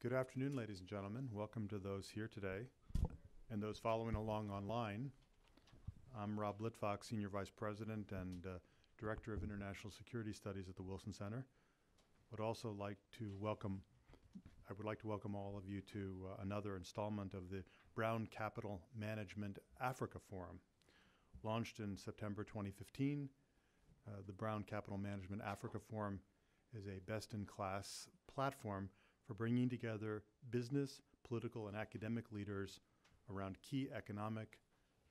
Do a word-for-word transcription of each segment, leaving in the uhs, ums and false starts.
Good afternoon, ladies and gentlemen. Welcome to those here today and those following along online. I'm Rob Litwak, Senior Vice President and uh, Director of International Security Studies at the Wilson Center. Would also like to welcome, I would like to welcome all of you to uh, another installment of the Brown Capital Management Africa Forum. Launched in September twenty fifteen, uh, the Brown Capital Management Africa Forum is a best-in-class platform for bringing together business, political, and academic leaders around key economic,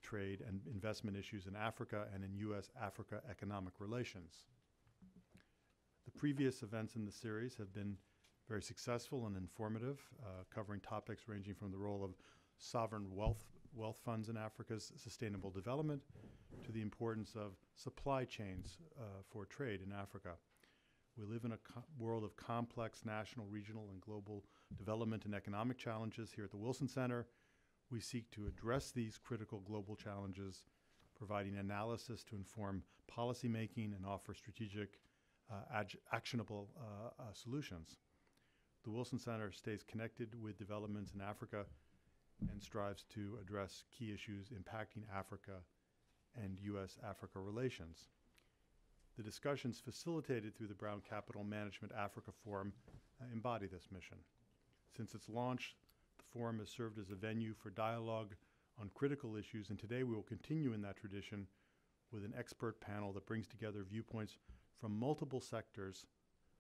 trade, and investment issues in Africa and in U S Africa economic relations. The previous events in the series have been very successful and informative, uh, covering topics ranging from the role of sovereign wealth, wealth funds in Africa's sustainable development to the importance of supply chains uh, for trade in Africa. We live in a world of complex national, regional, and global development and economic challenges. Here at the Wilson Center, we seek to address these critical global challenges, providing analysis to inform policymaking and offer strategic, uh, actionable uh, uh, solutions. The Wilson Center stays connected with developments in Africa and strives to address key issues impacting Africa and U S Africa relations. The discussions facilitated through the Brown Capital Management Africa Forum uh, embody this mission. Since its launch, the forum has served as a venue for dialogue on critical issues, and today we will continue in that tradition with an expert panel that brings together viewpoints from multiple sectors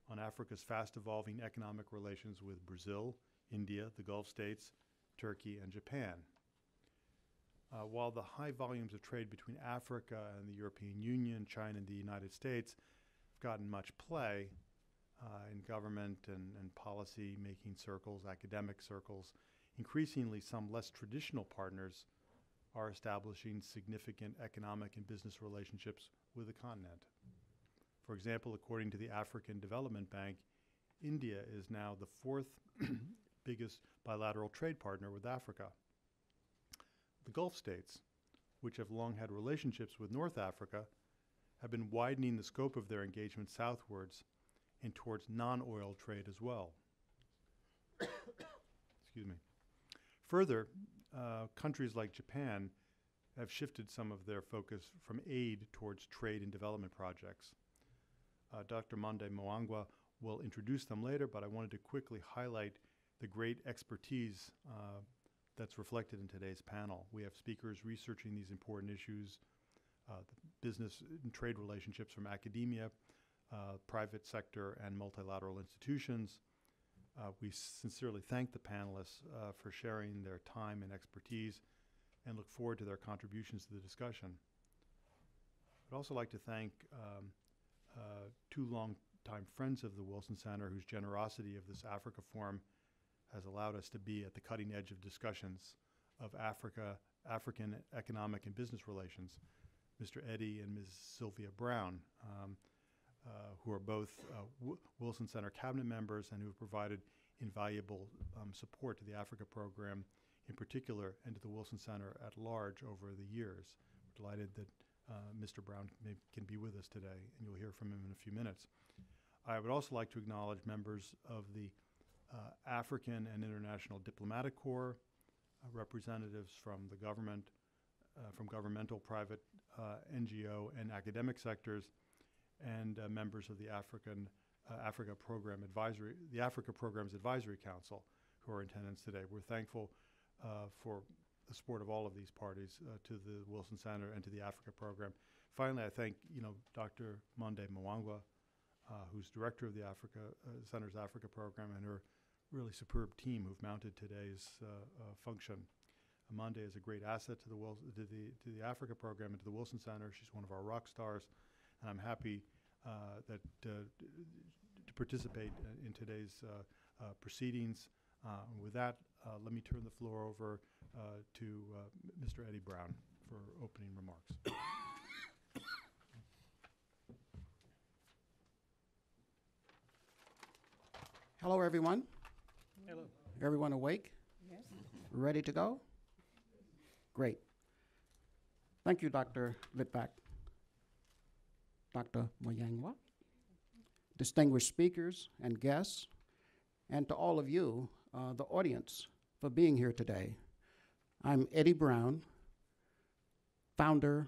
on Africa's fast-evolving economic relations with Brazil, India, the Gulf states, Turkey, and Japan. Uh, while the high volumes of trade between Africa and the European Union, China, and the United States have gotten much play uh, in government and, and policy-making circles, academic circles, increasingly some less traditional partners are establishing significant economic and business relationships with the continent. For example, according to the African Development Bank, India is now the fourth biggest bilateral trade partner with Africa. The Gulf states, which have long had relationships with North Africa, have been widening the scope of their engagement southwards and towards non-oil trade as well. Excuse me. Further, uh, countries like Japan have shifted some of their focus from aid towards trade and development projects. Uh, Doctor Monde Muyangwa will introduce them later, but I wanted to quickly highlight the great expertise uh, that's reflected in today's panel. We have speakers researching these important issues, uh, the business and trade relationships from academia, uh, private sector, and multilateral institutions. Uh, we sincerely thank the panelists uh, for sharing their time and expertise and look forward to their contributions to the discussion. I'd also like to thank um, uh, two longtime friends of the Wilson Center whose generosity of this Africa Forum has allowed us to be at the cutting edge of discussions of Africa, African economic and business relations, Mister Eddie and Miz Sylvia Brown, um, uh, who are both uh, Wilson Center cabinet members and who have provided invaluable um, support to the Africa program in particular and to the Wilson Center at large over the years. We're delighted that uh, Mister Brown may, can be with us today, and you'll hear from him in a few minutes. I would also like to acknowledge members of the Uh, African and International Diplomatic Corps, uh, representatives from the government, uh, from governmental, private, uh, N G O, and academic sectors, and uh, members of the African uh, Africa Program Advisory, the Africa Program's Advisory Council, who are in attendance today. We're thankful uh, for the support of all of these parties uh, to the Wilson Center and to the Africa Program. Finally, I thank you know Doctor Monde Muyangwa, uh, who's director of the Africa uh, Center's Africa Program, and her really superb team who've mounted today's uh, uh, function. Monde is a great asset to the, Wilson, to, the, to the Africa program and to the Wilson Center. She's one of our rock stars, and I'm happy uh, that uh, to participate in today's uh, uh, proceedings. Uh, and with that, uh, let me turn the floor over uh, to uh, Mister Eddie Brown for opening remarks. Hello, everyone. Hello. Everyone awake? Yes. Ready to go? Great. Thank you, Doctor Litwak, Doctor Muyangwa, distinguished speakers and guests, and to all of you, uh, the audience for being here today. I'm Eddie Brown, founder,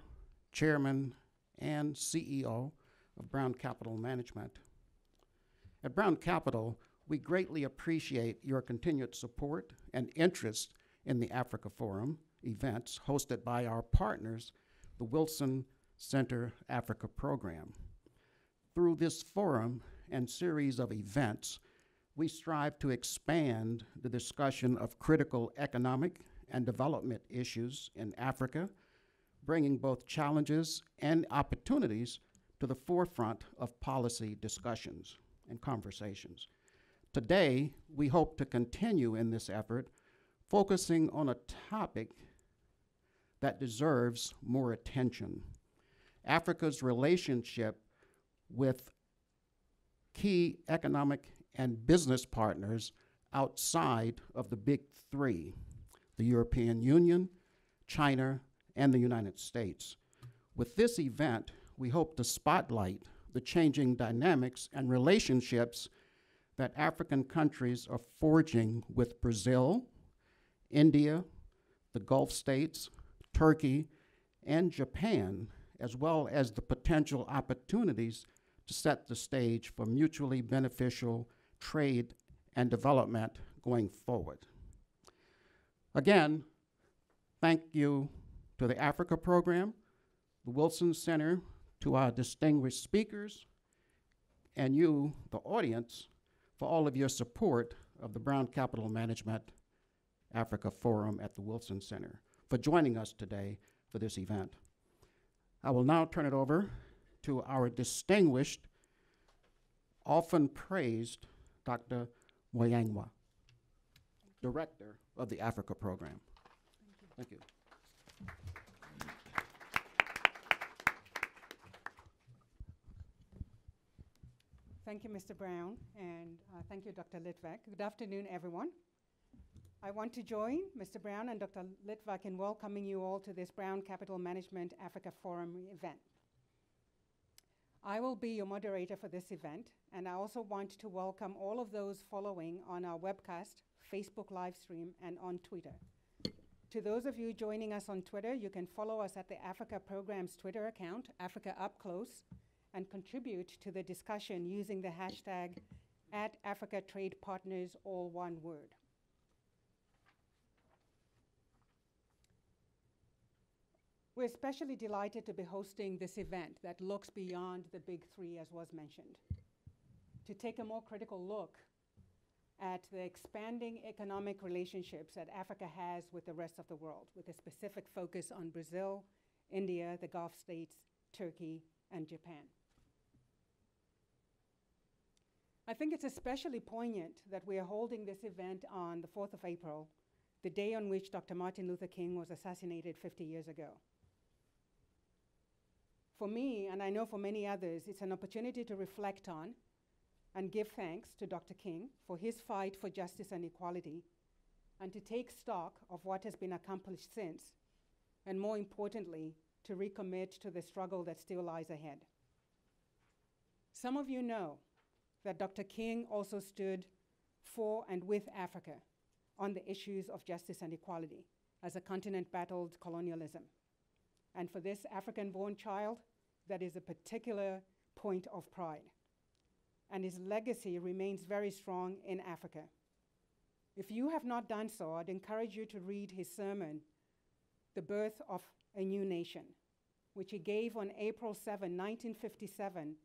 chairman, and C E O of Brown Capital Management. At Brown Capital, we greatly appreciate your continued support and interest in the Africa Forum events hosted by our partners, the Wilson Center Africa Program. Through this forum and series of events, we strive to expand the discussion of critical economic and development issues in Africa, bringing both challenges and opportunities to the forefront of policy discussions and conversations. Today, we hope to continue in this effort, focusing on a topic that deserves more attention: Africa's relationship with key economic and business partners outside of the big three, the European Union, China, and the United States. With this event, we hope to spotlight the changing dynamics and relationships that African countries are forging with Brazil, India, the Gulf states, Turkey, and Japan, as well as the potential opportunities to set the stage for mutually beneficial trade and development going forward. Again, thank you to the Africa Program, the Wilson Center, to our distinguished speakers, and you, the audience, for all of your support of the Brown Capital Management Africa Forum at the Wilson Center, for joining us today for this event. I will now turn it over to our distinguished, often praised Doctor Muyangwa, Director of the Africa Program. Thank you. Thank you. Thank you, Mister Brown, and uh, thank you, Doctor Litwak. Good afternoon, everyone. I want to join Mister Brown and Doctor Litwak in welcoming you all to this Brown Capital Management Africa Forum event. I will be your moderator for this event, and I also want to welcome all of those following on our webcast, Facebook live stream, and on Twitter. To those of you joining us on Twitter, you can follow us at the Africa Program's Twitter account, Africa Up Close, and contribute to the discussion using the hashtag at Africa Trade Partners, all one word. We're especially delighted to be hosting this event that looks beyond the big three, as was mentioned, to take a more critical look at the expanding economic relationships that Africa has with the rest of the world, with a specific focus on Brazil, India, the Gulf states, Turkey, and Japan. I think it's especially poignant that we are holding this event on the fourth of April, the day on which Doctor Martin Luther King was assassinated fifty years ago. For me, and I know for many others, it's an opportunity to reflect on and give thanks to Doctor King for his fight for justice and equality, and to take stock of what has been accomplished since, and more importantly, to recommit to the struggle that still lies ahead. Some of you know that Doctor King also stood for and with Africa on the issues of justice and equality as a continent battled colonialism. And for this African-born child, that is a particular point of pride. And his legacy remains very strong in Africa. If you have not done so, I'd encourage you to read his sermon, The Birth of a New Nation, which he gave on April seventh, nineteen fifty-seven,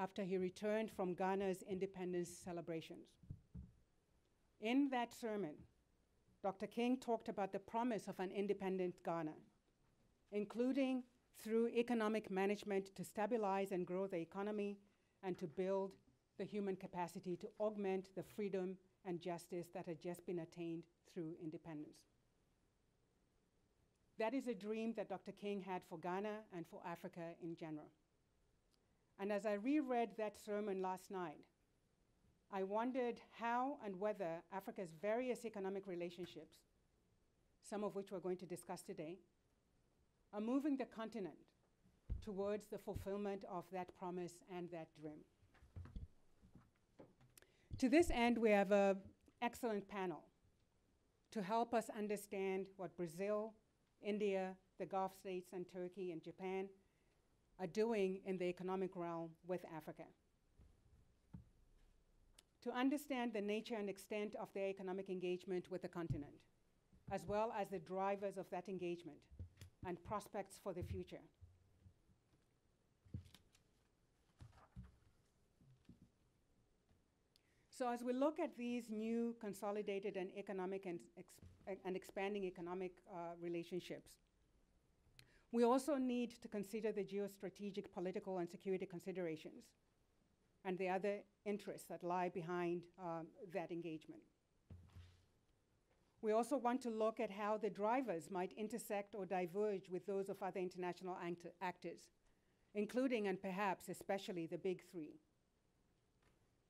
after he returned from Ghana's independence celebrations. In that sermon, Doctor King talked about the promise of an independent Ghana, including through economic management to stabilize and grow the economy and to build the human capacity to augment the freedom and justice that had just been attained through independence. That is a dream that Doctor King had for Ghana and for Africa in general. And as I reread that sermon last night, I wondered how and whether Africa's various economic relationships, some of which we're going to discuss today, are moving the continent towards the fulfillment of that promise and that dream. To this end, we have a excellent panel to help us understand what Brazil, India, the Gulf states, and Turkey and Japan are doing in the economic realm with Africa. To understand the nature and extent of their economic engagement with the continent, as well as the drivers of that engagement and prospects for the future. So as we look at these new consolidated and economic and, ex and expanding economic uh, relationships, we also need to consider the geostrategic, political, and security considerations and the other interests that lie behind um, that engagement. We also want to look at how the drivers might intersect or diverge with those of other international act actors, including and perhaps especially the big three.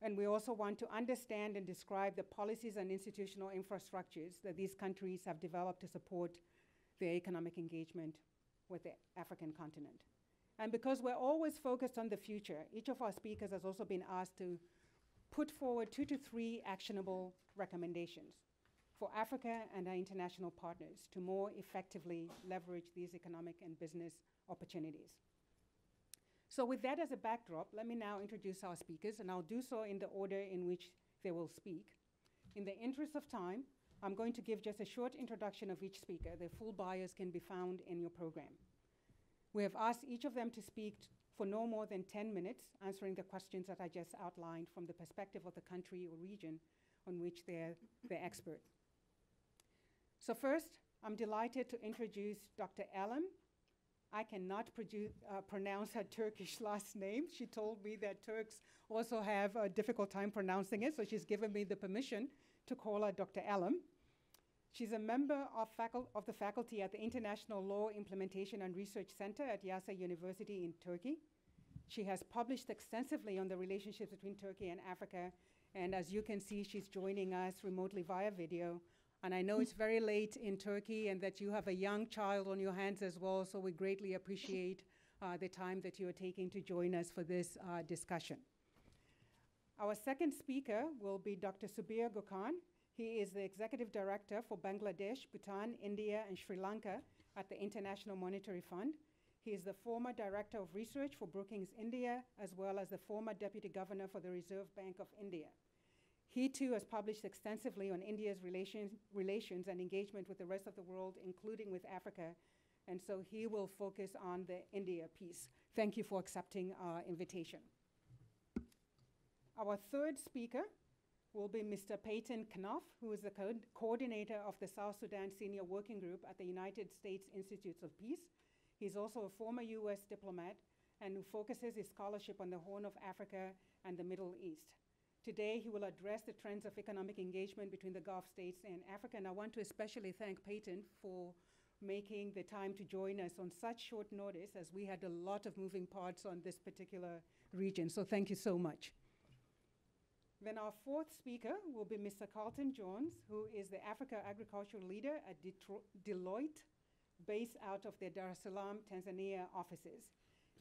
And we also want to understand and describe the policies and institutional infrastructures that these countries have developed to support their economic engagement with the African continent. And because we're always focused on the future, each of our speakers has also been asked to put forward two to three actionable recommendations for Africa and our international partners to more effectively leverage these economic and business opportunities. So with that as a backdrop, let me now introduce our speakers, and I'll do so in the order in which they will speak. In the interest of time, I'm going to give just a short introduction of each speaker. Their full bios can be found in your program. We have asked each of them to speak for no more than ten minutes, answering the questions that I just outlined from the perspective of the country or region on which they're the expert. So first, I'm delighted to introduce Doctor Elem. I cannot produce, uh, pronounce her Turkish last name. She told me that Turks also have a difficult time pronouncing it, so she's given me the permission to call her Doctor Elem. She's a member of, facul of the faculty at the International Law Implementation and Research Center at Yasar University in Turkey. She has published extensively on the relationships between Turkey and Africa, and as you can see, she's joining us remotely via video. And I know it's very late in Turkey and that you have a young child on your hands as well, so we greatly appreciate uh, the time that you are taking to join us for this uh, discussion. Our second speaker will be Doctor Subir Gokarn. He is the Executive Director for Bangladesh, Bhutan, India, and Sri Lanka at the International Monetary Fund. He is the former Director of Research for Brookings India, as well as the former Deputy Governor for the Reserve Bank of India. He, too, has published extensively on India's relations, relations and engagement with the rest of the world, including with Africa, and so he will focus on the India piece. Thank you for accepting our invitation. Our third speaker will be Mister Peyton Knopf, who is the co coordinator of the South Sudan Senior Working Group at the United States Institute of Peace. He's also a former U S diplomat and who focuses his scholarship on the Horn of Africa and the Middle East. Today, he will address the trends of economic engagement between the Gulf states and Africa, and I want to especially thank Peyton for making the time to join us on such short notice, as we had a lot of moving parts on this particular region, so thank you so much. Then our fourth speaker will be Mister Carlton Jones, who is the Africa Agricultural Leader at Detro- Deloitte, based out of their Dar es Salaam, Tanzania offices.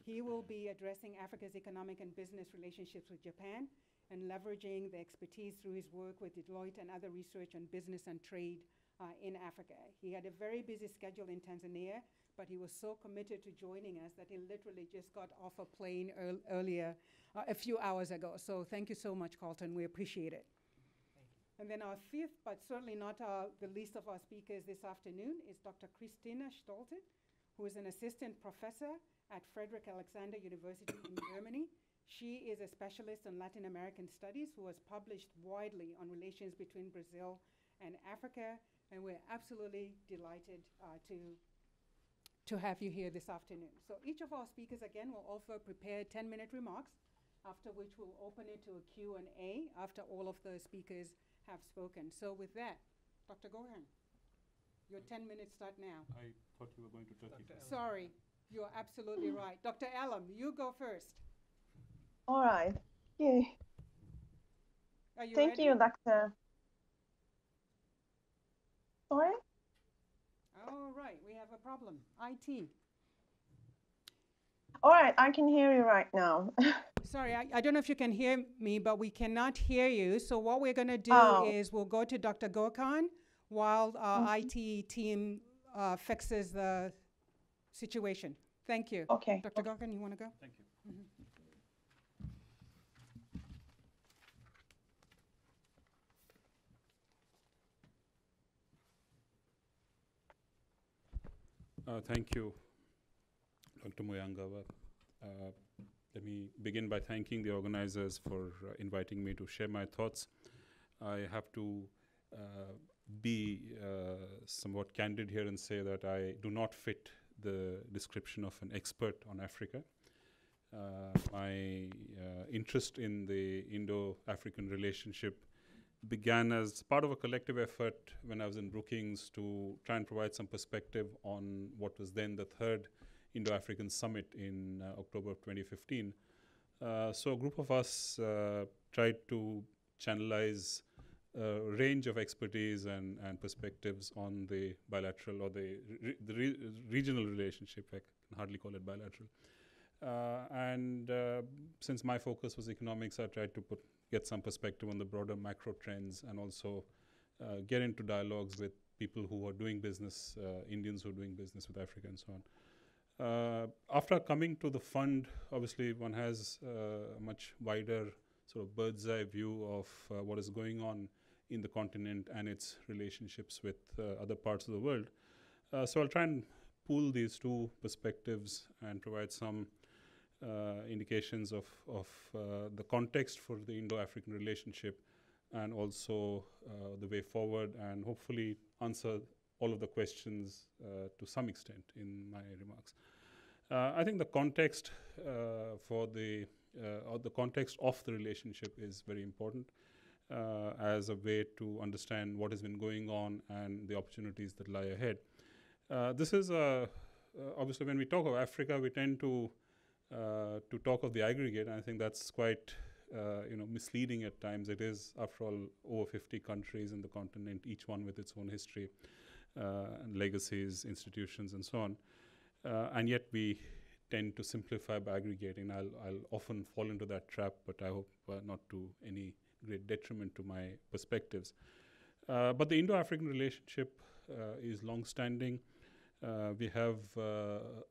He will be addressing Africa's economic and business relationships with Japan, and leveraging the expertise through his work with Deloitte and other research on business and trade uh, in Africa. He had a very busy schedule in Tanzania, but he was so committed to joining us that he literally just got off a plane earl earlier, uh, a few hours ago. So thank you so much, Carlton. We appreciate it. Thank you. And then our fifth, but certainly not our, the least of our speakers this afternoon, is Doctor Christina Stolte, who is an assistant professor at Frederick Alexander University in Germany. She is a specialist on Latin American studies who has published widely on relations between Brazil and Africa, and we're absolutely delighted uh, to, to have you here this afternoon. So each of our speakers, again, will offer prepared ten-minute remarks, after which we'll open it to a Q and A after all of the speakers have spoken. So with that, Doctor Gohan, your ten minutes start now. I thought you were going to Turkey. Sorry, you're absolutely right. Doctor Elem, you go first. All right. Yay. Are you Thank ready? you, Doctor. Sorry? All right. We have a problem. I T. All right. I can hear you right now. Sorry, I, I don't know if you can hear me, but we cannot hear you. So what we're going to do oh. is we'll go to Doctor Gokarn while our mm-hmm. I T team uh, fixes the situation. Thank you. Okay. Doctor Okay. Gokarn, you want to go? Thank you. Mm-hmm. Uh, thank you, Doctor Muyangwa. Uh, let me begin by thanking the organizers for uh, inviting me to share my thoughts. I have to uh, be uh, somewhat candid here and say that I do not fit the description of an expert on Africa. Uh, my uh, interest in the Indo-African relationship began as part of a collective effort when I was in Brookings to try and provide some perspective on what was then the third Indo-African summit in uh, October of twenty fifteen. Uh, so a group of us uh, tried to channelize a range of expertise and, and perspectives on the bilateral or the, re the re regional relationship, I can hardly call it bilateral. Uh, and uh, since my focus was economics, I tried to put get some perspective on the broader macro trends and also uh, get into dialogues with people who are doing business, uh, Indians who are doing business with Africa and so on. Uh, after coming to the fund, obviously one has uh, a much wider sort of bird's eye view of uh, what is going on in the continent and its relationships with uh, other parts of the world. Uh, so I'll try and pool these two perspectives and provide some Uh, indications of, of uh, the context for the Indo-African relationship and also uh, the way forward, and hopefully answer all of the questions uh, to some extent in my remarks. Uh, I think the context uh, for the, uh, or the context of the relationship is very important uh, as a way to understand what has been going on and the opportunities that lie ahead. Uh, this is, a, uh, obviously when we talk of Africa, we tend to Uh, to talk of the aggregate, and I think that's quite uh, you know, misleading at times. It is, after all, over fifty countries in the continent, each one with its own history, uh, and legacies, institutions, and so on. Uh, and yet we tend to simplify by aggregating. I'll, I'll often fall into that trap, but I hope uh, not to any great detriment to my perspectives. Uh, but the Indo-African relationship uh, is long-standing. Uh, we have uh,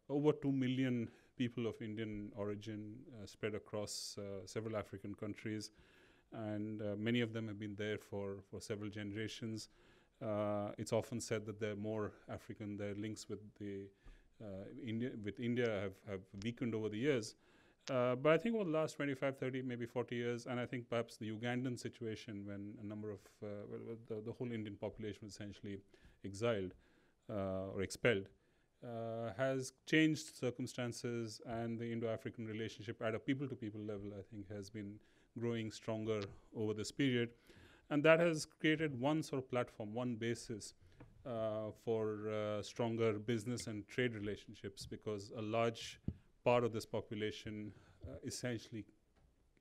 over two million people of Indian origin uh, spread across uh, several African countries, and uh, many of them have been there for, for several generations. Uh, it's often said that they're more African, their links with, the, uh, India, with India have, have weakened over the years. Uh, but I think over the last twenty-five, thirty, maybe forty years, and I think perhaps the Ugandan situation when a number of, uh, the, the whole Indian population was essentially exiled uh, or expelled, Uh, has changed circumstances, and the Indo-African relationship at a people-to-people level, I think, has been growing stronger over this period. And that has created one sort of platform, one basis uh, for uh, stronger business and trade relationships, because a large part of this population uh, essentially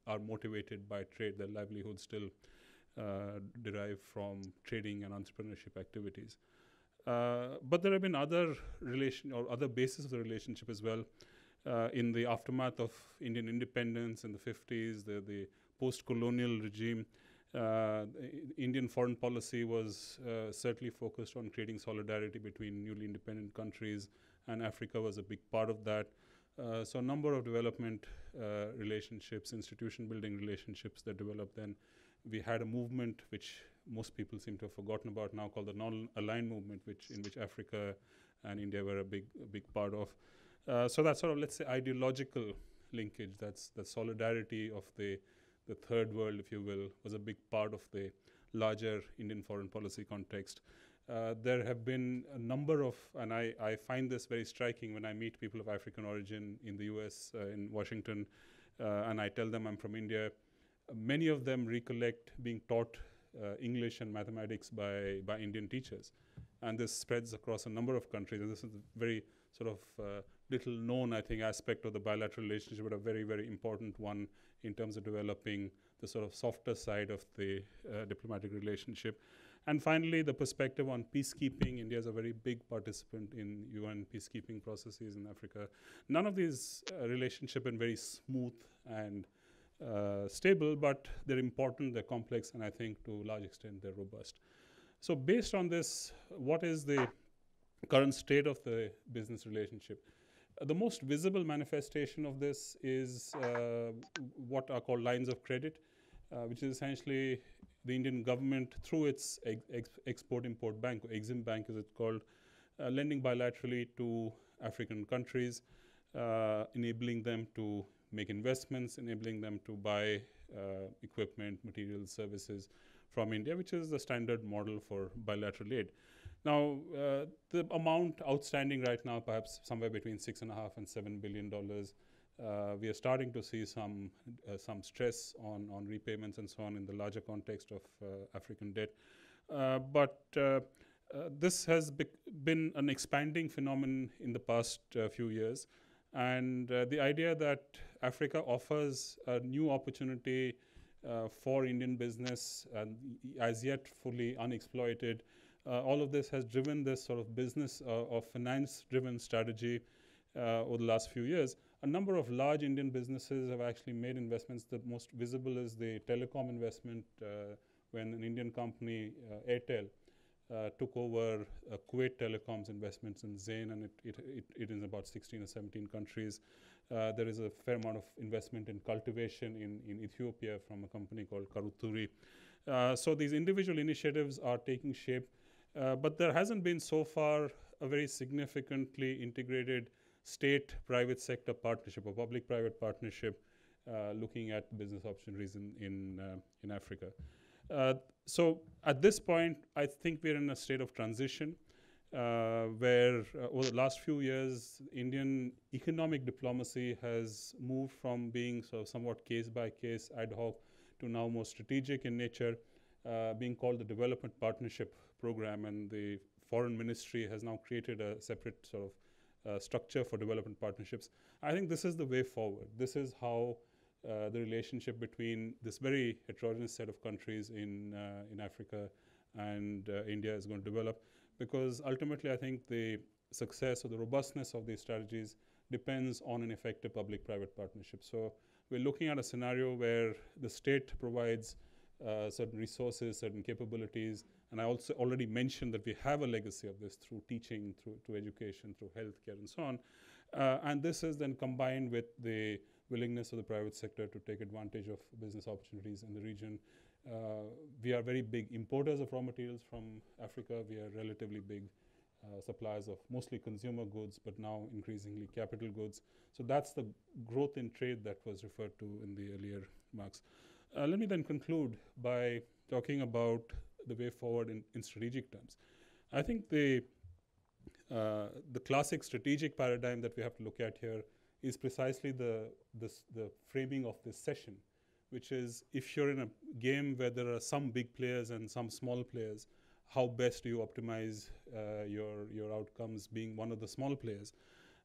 are motivated by trade. Their livelihoods still uh, derive from trading and entrepreneurship activities. Uh, but there have been other relation or other bases of the relationship as well. Uh, in the aftermath of Indian independence in the fifties, the, the post-colonial regime, uh, Indian foreign policy was uh, certainly focused on creating solidarity between newly independent countries, and Africa was a big part of that. Uh, so a number of development uh, relationships, institution-building relationships that developed then. We had a movement which most people seem to have forgotten about now, called the non-aligned movement, which in which Africa and India were a big, a big part of. Uh, so that sort of, let's say, ideological linkage, that's the solidarity of the, the third world, if you will, was a big part of the larger Indian foreign policy context. Uh, there have been a number of, and I, I find this very striking when I meet people of African origin in the U S, uh, in Washington, uh, and I tell them I'm from India. Many of them recollect being taught uh, English and mathematics by, by Indian teachers. And this spreads across a number of countries. And this is a very sort of uh, little known, I think, aspect of the bilateral relationship, but a very, very important one in terms of developing the sort of softer side of the uh, diplomatic relationship. And finally, the perspective on peacekeeping. India is a very big participant in U N peacekeeping processes in Africa. None of these uh, relationships have been very smooth and uh, stable, but they're important, they're complex, and I think to a large extent they're robust. So based on this, what is the current state of the business relationship? Uh, the most visible manifestation of this is uh, what are called lines of credit, uh, which is essentially the Indian government through its ex ex Export-Import Bank, or Exim Bank as it's called, uh, lending bilaterally to African countries, uh, enabling them to make investments, enabling them to buy uh, equipment, materials, services from India, which is the standard model for bilateral aid. Now, uh, the amount outstanding right now, perhaps somewhere between six and a half and seven billion dollars. Uh, we are starting to see some uh, some stress on on repayments and so on in the larger context of uh, African debt. Uh, but uh, uh, this has be been an expanding phenomenon in the past uh, few years, and uh, the idea that Africa offers a new opportunity uh, for Indian business and as yet fully unexploited. Uh, all of this has driven this sort of business uh, or finance-driven strategy uh, over the last few years. A number of large Indian businesses have actually made investments. The most visible is the telecom investment uh, when an Indian company, uh, Airtel, uh, took over uh, Kuwait Telecom's investments in Zain, and it, it, it, it is about sixteen or seventeen countries. Uh, there is a fair amount of investment in cultivation in, in Ethiopia from a company called Karuturi. Uh, so these individual initiatives are taking shape. Uh, but there hasn't been so far a very significantly integrated state-private sector partnership or public-private partnership uh, looking at business opportunities in, in, uh, in Africa. Uh, so at this point, I think we're in a state of transition uh, where uh, over the last few years, Indian economic diplomacy has moved from being sort of somewhat case-by-case ad hoc to now more strategic in nature, uh, being called the Development Partnership Program, and the Foreign Ministry has now created a separate sort of uh, structure for development partnerships. I think this is the way forward. This is how uh, the relationship between this very heterogeneous set of countries in uh, in Africa and uh, India is going to develop, because ultimately I think the success or the robustness of these strategies depends on an effective public-private partnership. So we're looking at a scenario where the state provides Uh, certain resources, certain capabilities, and I also already mentioned that we have a legacy of this through teaching, through to education, through healthcare, and so on. Uh, and this is then combined with the willingness of the private sector to take advantage of business opportunities in the region. Uh, we are very big importers of raw materials from Africa. We are relatively big uh, suppliers of mostly consumer goods, but now increasingly capital goods. So that's the growth in trade that was referred to in the earlier remarks. Uh, let me then conclude by talking about the way forward in, in strategic terms. I think the, uh, the classic strategic paradigm that we have to look at here is precisely the, the, the framing of this session, which is if you're in a game where there are some big players and some small players, how best do you optimize uh, your, your outcomes being one of the small players?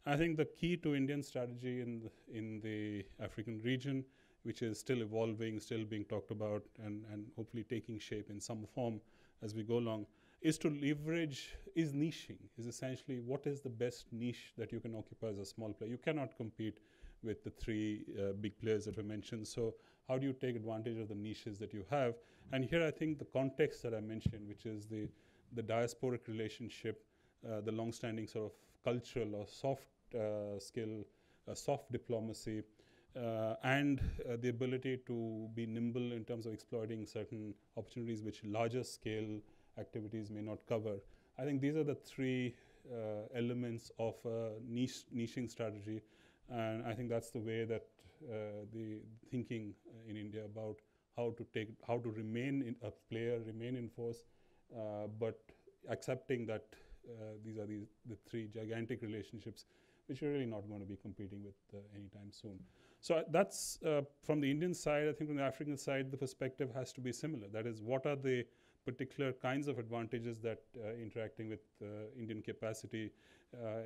I think the key to Indian strategy in the, in the African region, which is still evolving, still being talked about, and, and hopefully taking shape in some form as we go along, is to leverage, is niching, is essentially what is the best niche that you can occupy as a small player. You cannot compete with the three uh, big players that were mentioned, so how do you take advantage of the niches that you have? And here I think the context that I mentioned, which is the, the diasporic relationship, uh, the long-standing sort of cultural or soft uh, skill, uh, soft diplomacy, Uh, and uh, the ability to be nimble in terms of exploiting certain opportunities which larger scale activities may not cover. I think these are the three uh, elements of a niche, niching strategy, and I think that's the way that uh, the thinking in India about how to take, how to remain in a player, remain in force, uh, but accepting that uh, these are the, the three gigantic relationships which you're really not going to be competing with uh, anytime soon. So uh, that's uh, from the Indian side. I think from the African side, the perspective has to be similar. That is, what are the particular kinds of advantages that uh, interacting with uh, Indian capacity, uh,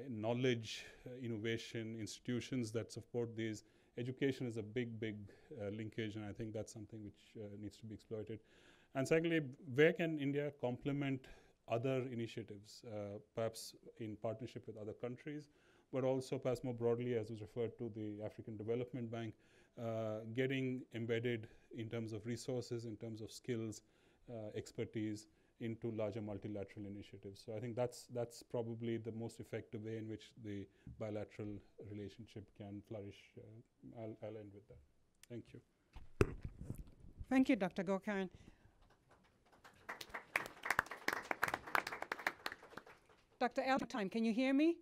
knowledge, uh, innovation, institutions that support these. Education is a big, big uh, linkage, and I think that's something which uh, needs to be exploited. And secondly, where can India complement other initiatives, uh, perhaps in partnership with other countries, but also perhaps more broadly, as was referred to, the African Development Bank, uh, getting embedded in terms of resources, in terms of skills, uh, expertise into larger multilateral initiatives. So I think that's, that's probably the most effective way in which the bilateral relationship can flourish. Uh, I'll, I'll end with that. Thank you. Thank you, Doctor Gokarn. Doctor Elem, can you hear me?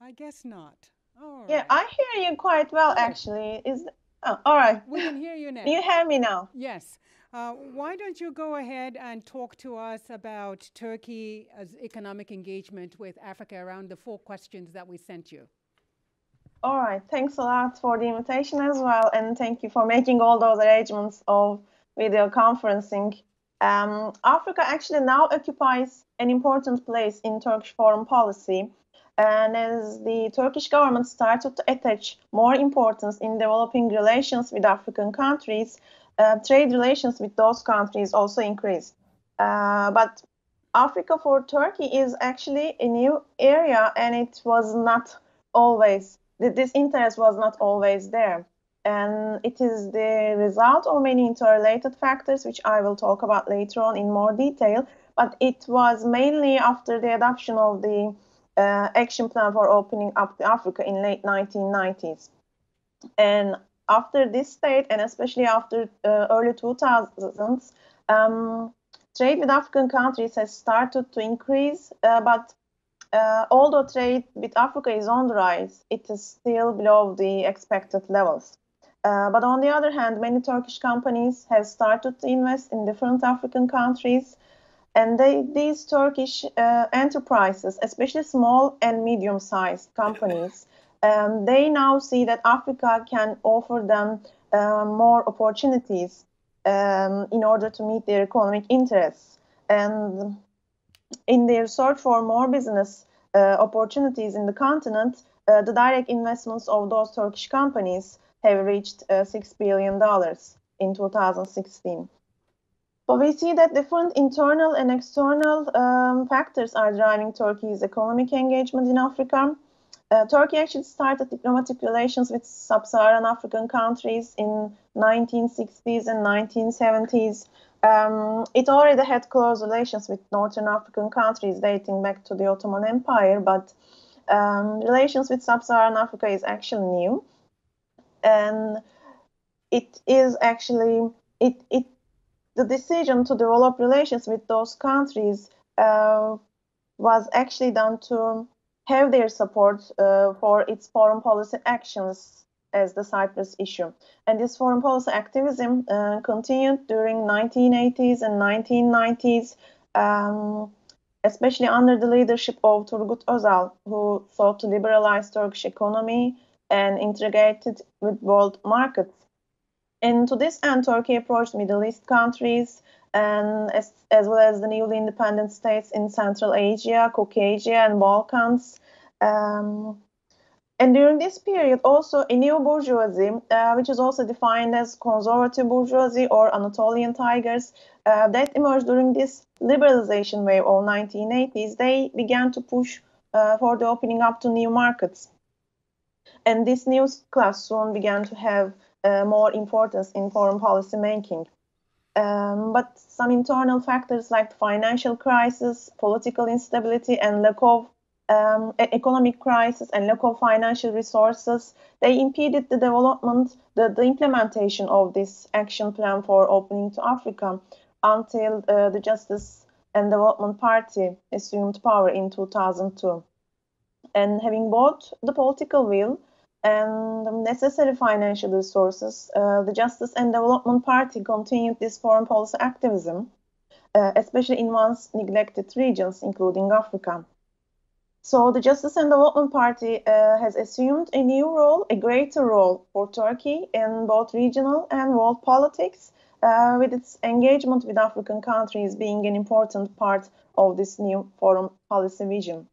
I guess not. All yeah, right. I hear you quite well, actually. Is oh, all right. We can hear you now. You hear me now? Yes. Uh, why don't you go ahead and talk to us about Turkey's economic engagement with Africa around the four questions that we sent you? All right. Thanks a lot for the invitation as well, and thank you for making all those arrangements of video conferencing. Um, Africa actually now occupies an important place in Turkish foreign policy, and as the Turkish government started to attach more importance in developing relations with African countries, uh, trade relations with those countries also increased. Uh, but Africa for Turkey is actually a new area, and it was not always, this interest was not always there. And it is the result of many interrelated factors, which I will talk about later on in more detail. But it was mainly after the adoption of the uh, Action Plan for Opening Up to Africa in late nineteen nineties. And after this date, and especially after uh, early two thousands, um, trade with African countries has started to increase, uh, but Uh, although trade with Africa is on the rise, it is still below the expected levels. Uh, but on the other hand, many Turkish companies have started to invest in different African countries, and they, these Turkish uh, enterprises, especially small and medium-sized companies, um, they now see that Africa can offer them uh, more opportunities um, in order to meet their economic interests. And in their search for more business uh, opportunities in the continent, uh, the direct investments of those Turkish companies have reached uh, six billion dollars in two thousand sixteen. So we see that different internal and external um, factors are driving Turkey's economic engagement in Africa. Uh, Turkey actually started diplomatic relations with sub-Saharan African countries in nineteen sixties and nineteen seventies. Um, it already had close relations with Northern African countries dating back to the Ottoman Empire, but um, relations with Sub-Saharan Africa is actually new, and it is actually it it the decision to develop relations with those countries uh, was actually done to have their support uh, for its foreign policy actions, as the Cyprus issue. And this foreign policy activism uh, continued during nineteen eighties and nineteen nineties, um, especially under the leadership of Turgut Özal, who sought to liberalize Turkish economy and integrate it with world markets. And to this end, Turkey approached Middle East countries, and as, as well as the newly independent states in Central Asia, Caucasia, and Balkans. Um, And during this period, also a new bourgeoisie, uh, which is also defined as conservative bourgeoisie or Anatolian tigers, uh, that emerged during this liberalization wave of nineteen eighties, they began to push uh, for the opening up to new markets. And this new class soon began to have uh, more importance in foreign policy making. Um, but some internal factors like the financial crisis, political instability, and lack of Um, economic crisis and local financial resources, they impeded the development, the, the implementation of this action plan for opening to Africa until uh, the Justice and Development Party assumed power in two thousand two. And having both the political will and the necessary financial resources, uh, the Justice and Development Party continued this foreign policy activism, uh, especially in once neglected regions, including Africa. So the Justice and Development Party uh, has assumed a new role, a greater role for Turkey in both regional and world politics, uh, with its engagement with African countries being an important part of this new foreign policy vision.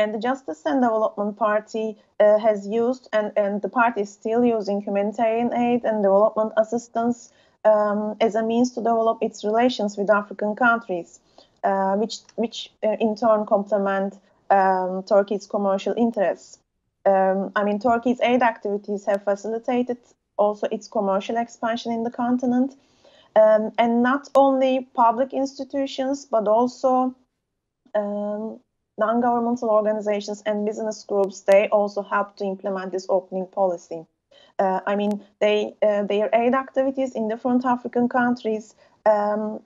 And the Justice and Development Party uh, has used, and, and the party is still using, humanitarian aid and development assistance um, as a means to develop its relations with African countries, uh, which, which uh, in turn complement Um, Turkey's commercial interests. Um, I mean, Turkey's aid activities have facilitated also its commercial expansion in the continent. Um, and not only public institutions, but also um, non-governmental organizations and business groups, they also help to implement this opening policy. Uh, I mean, they, uh, their aid activities in different African countries um,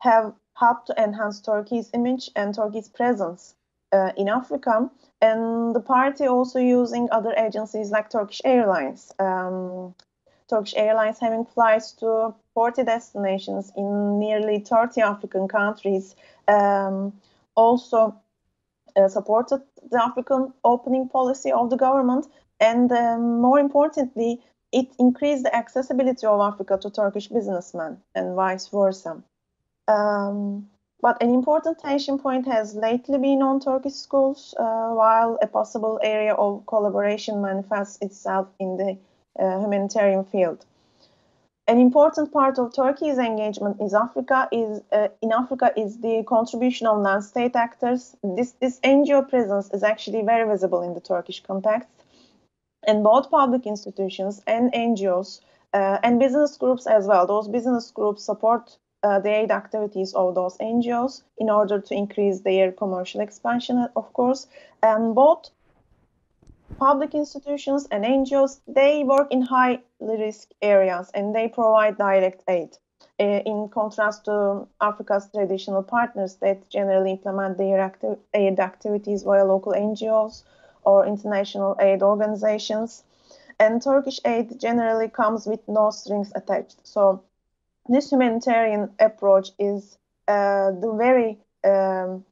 have helped to enhance Turkey's image and Turkey's presence uh, in Africa. And the party also using other agencies like Turkish Airlines. Um, Turkish Airlines having flights to forty destinations in nearly thirty African countries um, also uh, supported the African opening policy of the government. And uh, more importantly, it increased the accessibility of Africa to Turkish businessmen and vice versa. Um, but an important tension point has lately been on Turkish schools, uh, while a possible area of collaboration manifests itself in the uh, humanitarian field. An important part of Turkey's engagement is Africa is uh, in Africa is the contribution of non-state actors. This, this N G O presence is actually very visible in the Turkish context. And both public institutions and N G Os uh, and business groups as well, those business groups support Uh, the aid activities of those N G Os in order to increase their commercial expansion, of course. And both public institutions and N G Os, they work in highly risk areas and they provide direct aid, uh, in contrast to Africa's traditional partners that generally implement their acti- aid activities via local N G Os or international aid organizations. And Turkish aid generally comes with no strings attached. So this humanitarian approach is uh, the very um,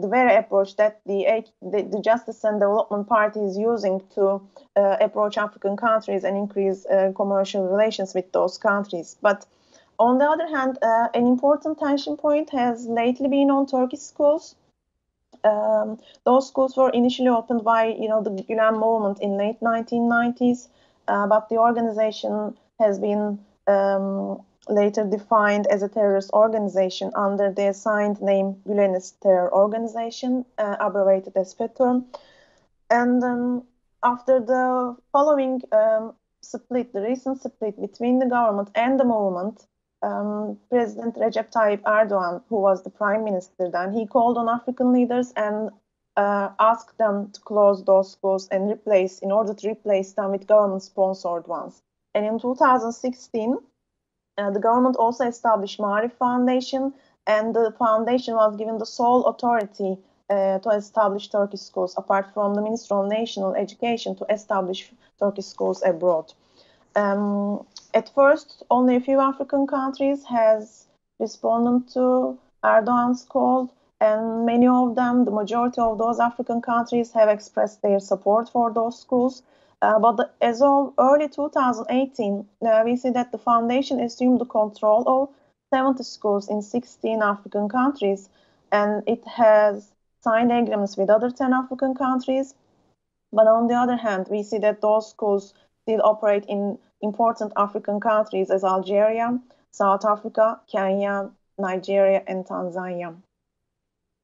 the very approach that the, the the Justice and Development Party is using to uh, approach African countries and increase uh, commercial relations with those countries. But on the other hand, uh, an important tension point has lately been on Turkish schools. Um, those schools were initially opened by you know the Gülen movement in late nineteen nineties, uh, but the organization has been um, later defined as a terrorist organization under the assigned name Gülenist Terror Organization, uh, abbreviated as FETÖ. And um, after the following um, split, the recent split between the government and the movement, um, President Recep Tayyip Erdogan, who was the prime minister then, he called on African leaders and uh, asked them to close those schools and replace, in order to replace them with government-sponsored ones. And in two thousand sixteen, Uh, the government also established Maarif Foundation, and the foundation was given the sole authority uh, to establish Turkish schools, apart from the Minister of National Education, to establish Turkish schools abroad. Um, at first, only a few African countries has responded to Erdogan's call, and many of them, the majority of those African countries, have expressed their support for those schools. Uh, but the, as of early two thousand eighteen, uh, we see that the foundation assumed the control of seventy schools in sixteen African countries, and it has signed agreements with other ten African countries. But on the other hand, we see that those schools still operate in important African countries as Algeria, South Africa, Kenya, Nigeria, and Tanzania.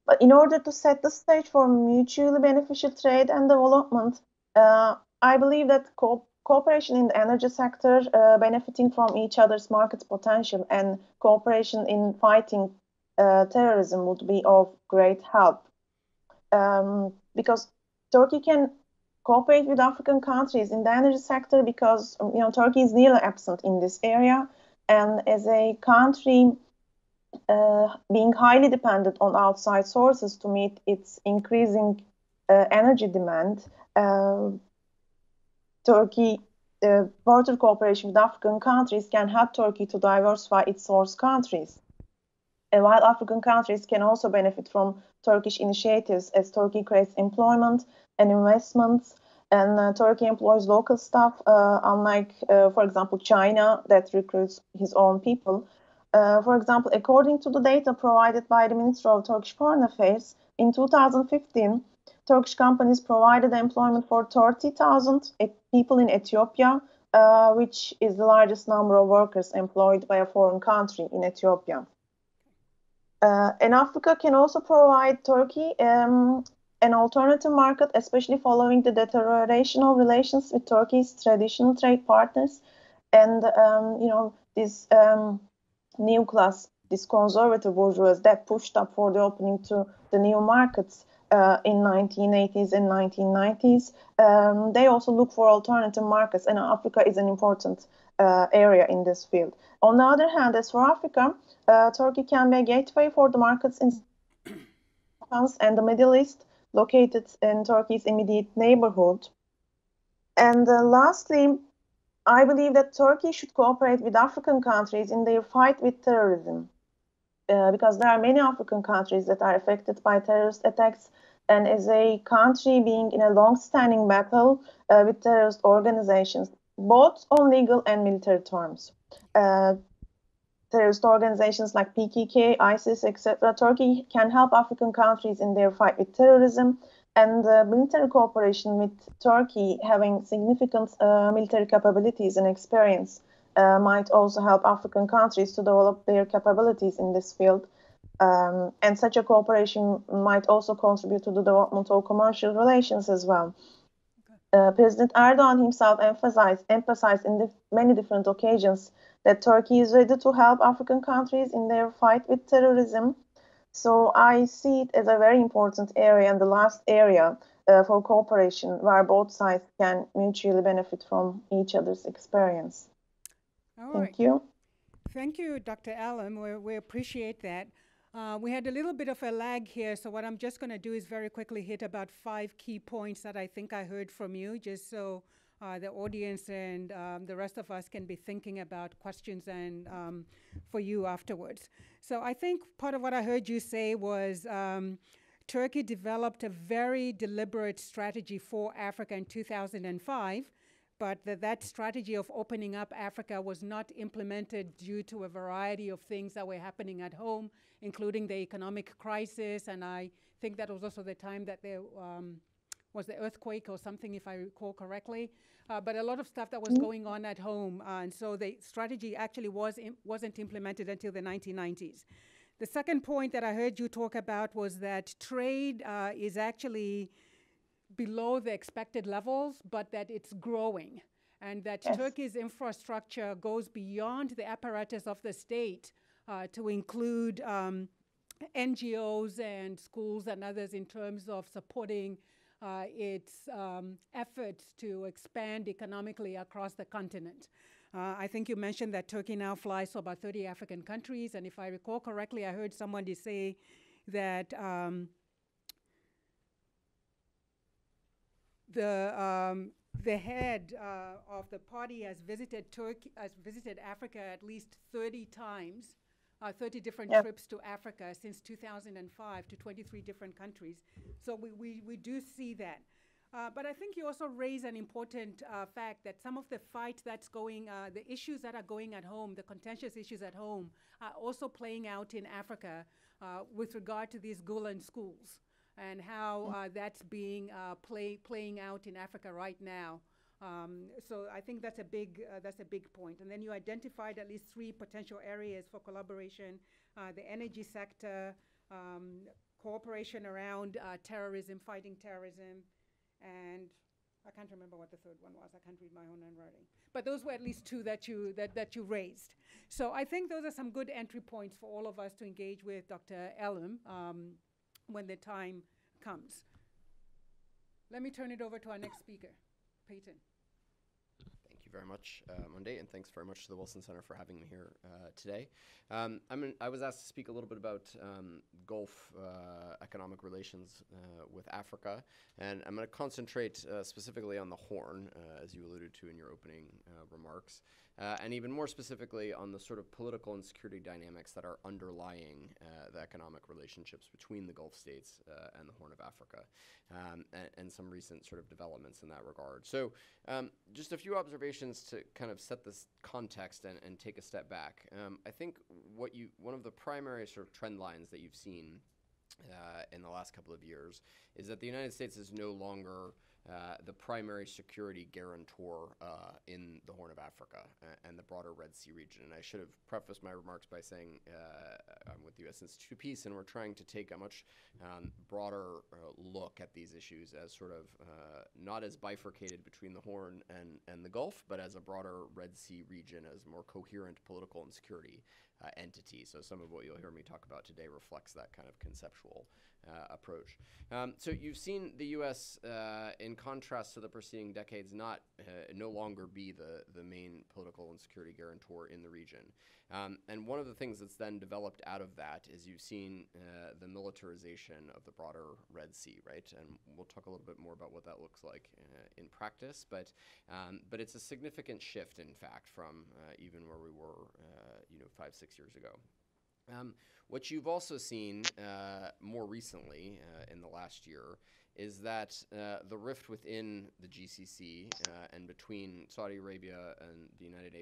But in order to set the stage for mutually beneficial trade and development, uh, I believe that co cooperation in the energy sector, uh, benefiting from each other's market potential, and cooperation in fighting uh, terrorism would be of great help. Um, because Turkey can cooperate with African countries in the energy sector because you know Turkey is nearly absent in this area, and as a country uh, being highly dependent on outside sources to meet its increasing uh, energy demand, Uh, Turkey, uh, border cooperation with African countries can help Turkey to diversify its source countries. And while African countries can also benefit from Turkish initiatives, as Turkey creates employment and investments, and uh, Turkey employs local staff, uh, unlike, uh, for example, China that recruits his own people. Uh, for example, according to the data provided by the Ministry of Turkish Foreign Affairs, in two thousand fifteen, Turkish companies provided employment for thirty thousand people in Ethiopia, uh, which is the largest number of workers employed by a foreign country in Ethiopia. Uh, and Africa can also provide Turkey um, an alternative market, especially following the deterioration of relations with Turkey's traditional trade partners, and um, you know this um, new class, this conservative bourgeois that pushed up for the opening to the new markets uh, in nineteen eighties and nineteen nineties. Um, they also look for alternative markets, and Africa is an important uh, area in this field. On the other hand, as for Africa, uh, Turkey can be a gateway for the markets in and the Middle East, located in Turkey's immediate neighborhood. And uh, lastly, I believe that Turkey should cooperate with African countries in their fight with terrorism, uh, because there are many African countries that are affected by terrorist attacks, and as a country being in a long-standing battle uh, with terrorist organizations, both on legal and military terms. Uh, terrorist organizations like P K K, ISIS, et cetera. Turkey can help African countries in their fight with terrorism, and uh, military cooperation with Turkey, having significant uh, military capabilities and experience, uh, might also help African countries to develop their capabilities in this field. Um, and such a cooperation might also contribute to the development of commercial relations as well. Uh, President Erdogan himself emphasized, emphasized in dif- many different occasions that Turkey is ready to help African countries in their fight with terrorism. So I see it as a very important area and the last area uh, for cooperation where both sides can mutually benefit from each other's experience. All Thank right. you. Thank you, Doctor Elem. We, we appreciate that. Uh, we had a little bit of a lag here, so what I'm just going to do is very quickly hit about five key points that I think I heard from you, just so Uh, the audience and um, the rest of us can be thinking about questions and um, for you afterwards. So I think part of what I heard you say was um, Turkey developed a very deliberate strategy for Africa in two thousand five, but that, that strategy of opening up Africa was not implemented due to a variety of things that were happening at home, including the economic crisis, and I think that was also the time that they um, was the earthquake or something, if I recall correctly, uh, but a lot of stuff that was going on at home, uh, and so the strategy actually was im- wasn't implemented until the nineteen nineties. The second point that I heard you talk about was that trade uh, is actually below the expected levels, but that it's growing, and that yes. Turkey's infrastructure goes beyond the apparatus of the state uh, to include um, N G Os and schools and others in terms of supporting Uh, its um, efforts to expand economically across the continent. Uh, I think you mentioned that Turkey now flies to about thirty African countries, and if I recall correctly, I heard somebody say that um, the um, the head uh, of the party has visited Turkey, has visited Africa at least thirty times. Uh, thirty different yep. trips to Africa since two thousand five to twenty-three different countries. So we, we, we do see that. Uh, but I think you also raise an important uh, fact that some of the fight that's going, uh, the issues that are going at home, the contentious issues at home, are also playing out in Africa uh, with regard to these Gulen schools and how uh, that's being uh, play, playing out in Africa right now. Um, so I think that's a big uh, that's a big point. And then you identified at least three potential areas for collaboration: uh, the energy sector, um, cooperation around uh, terrorism, fighting terrorism, and I can't remember what the third one was. I can't read my own handwriting. But those were at least two that you that that you raised. So I think those are some good entry points for all of us to engage with Doctor Elem um, when the time comes. Let me turn it over to our next speaker, Peyton. Very much, uh, Monde, and thanks very much to the Wilson Center for having me here uh, today. Um, I'm an, I was asked to speak a little bit about um, Gulf uh, economic relations uh, with Africa, and I'm going to concentrate uh, specifically on the Horn, uh, as you alluded to in your opening uh, remarks, uh, and even more specifically on the sort of political and security dynamics that are underlying uh, the economic relationships between the Gulf states uh, and the Horn of Africa, um, and, and some recent sort of developments in that regard. So um, just a few observations to kind of set this context and, and take a step back. Um, I think what you one of the primary sort of trend lines that you've seen uh, in the last couple of years is that the United States is no longer uh, the primary security guarantor uh, in the Horn of Africa uh, and the broader Red Sea region. And I should have prefaced my remarks by saying uh, I'm with the U S Institute of Peace, and we're trying to take a much um, broader uh, look at these issues as sort of uh, not as bifurcated between the Horn and, and the Gulf, but as a broader Red Sea region, as more coherent political and security uh, entity. So some of what you'll hear me talk about today reflects that kind of conceptual uh, approach. Um, so you've seen the U S, uh, in contrast to the preceding decades, not uh, no longer be the, the main political and security guarantor in the region. Um, and one of the things that's then developed out of that is you've seen uh, the militarization of the broader Red Sea, right? And we'll talk a little bit more about what that looks like uh, in practice, but, um, but it's a significant shift, in fact, from uh, even where we were uh, you know, five, six years ago. Um, what you've also seen uh, more recently uh, in the last year is that uh, the rift within the G C C uh, and between Saudi Arabia and the United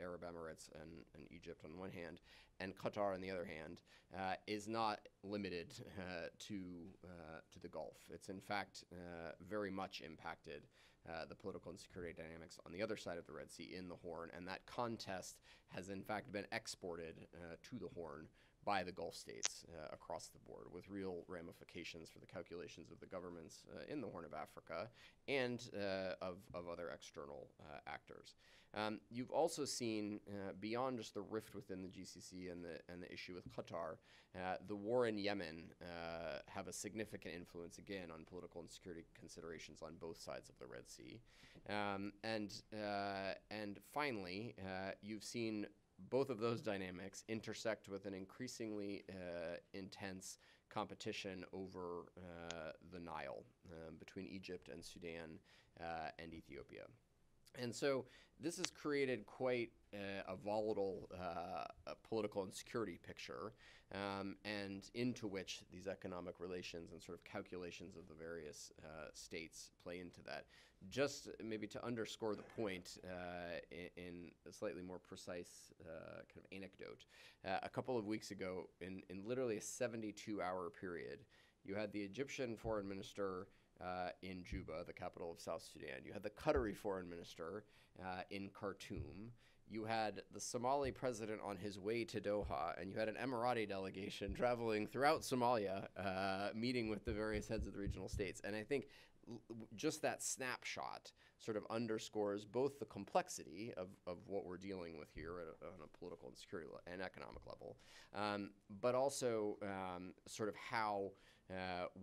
Arab Emirates and, and Egypt on one hand, and Qatar on the other hand, uh, is not limited uh, to, uh, to the Gulf. It's in fact uh, very much impacted Uh, the political and security dynamics on the other side of the Red Sea in the Horn, and that contest has in fact been exported uh, to the Horn by the Gulf states uh, across the board, with real ramifications for the calculations of the governments uh, in the Horn of Africa and uh, of, of other external uh, actors. Um, you've also seen, uh, beyond just the rift within the G C C and the, and the issue with Qatar, uh, the war in Yemen uh, have a significant influence, again, on political and security considerations on both sides of the Red Sea. Um, and, uh, and finally, uh, you've seen both of those dynamics intersect with an increasingly uh, intense competition over uh, the Nile um, between Egypt and Sudan uh, and Ethiopia. And so this has created quite uh, a volatile uh, a political and security picture, um, and into which these economic relations and sort of calculations of the various uh, states play into that. Just maybe to underscore the point uh, in, in a slightly more precise uh, kind of anecdote, uh, a couple of weeks ago, in, in literally a seventy-two hour period, you had the Egyptian foreign minister Uh, in Juba, the capital of South Sudan. You had the Qatari foreign minister uh, in Khartoum. You had the Somali president on his way to Doha, and you had an Emirati delegation traveling throughout Somalia, uh, meeting with the various heads of the regional states. And I think l just that snapshot sort of underscores both the complexity of, of what we're dealing with here at a, on a political and security and economic level, um, but also um, sort of how Uh,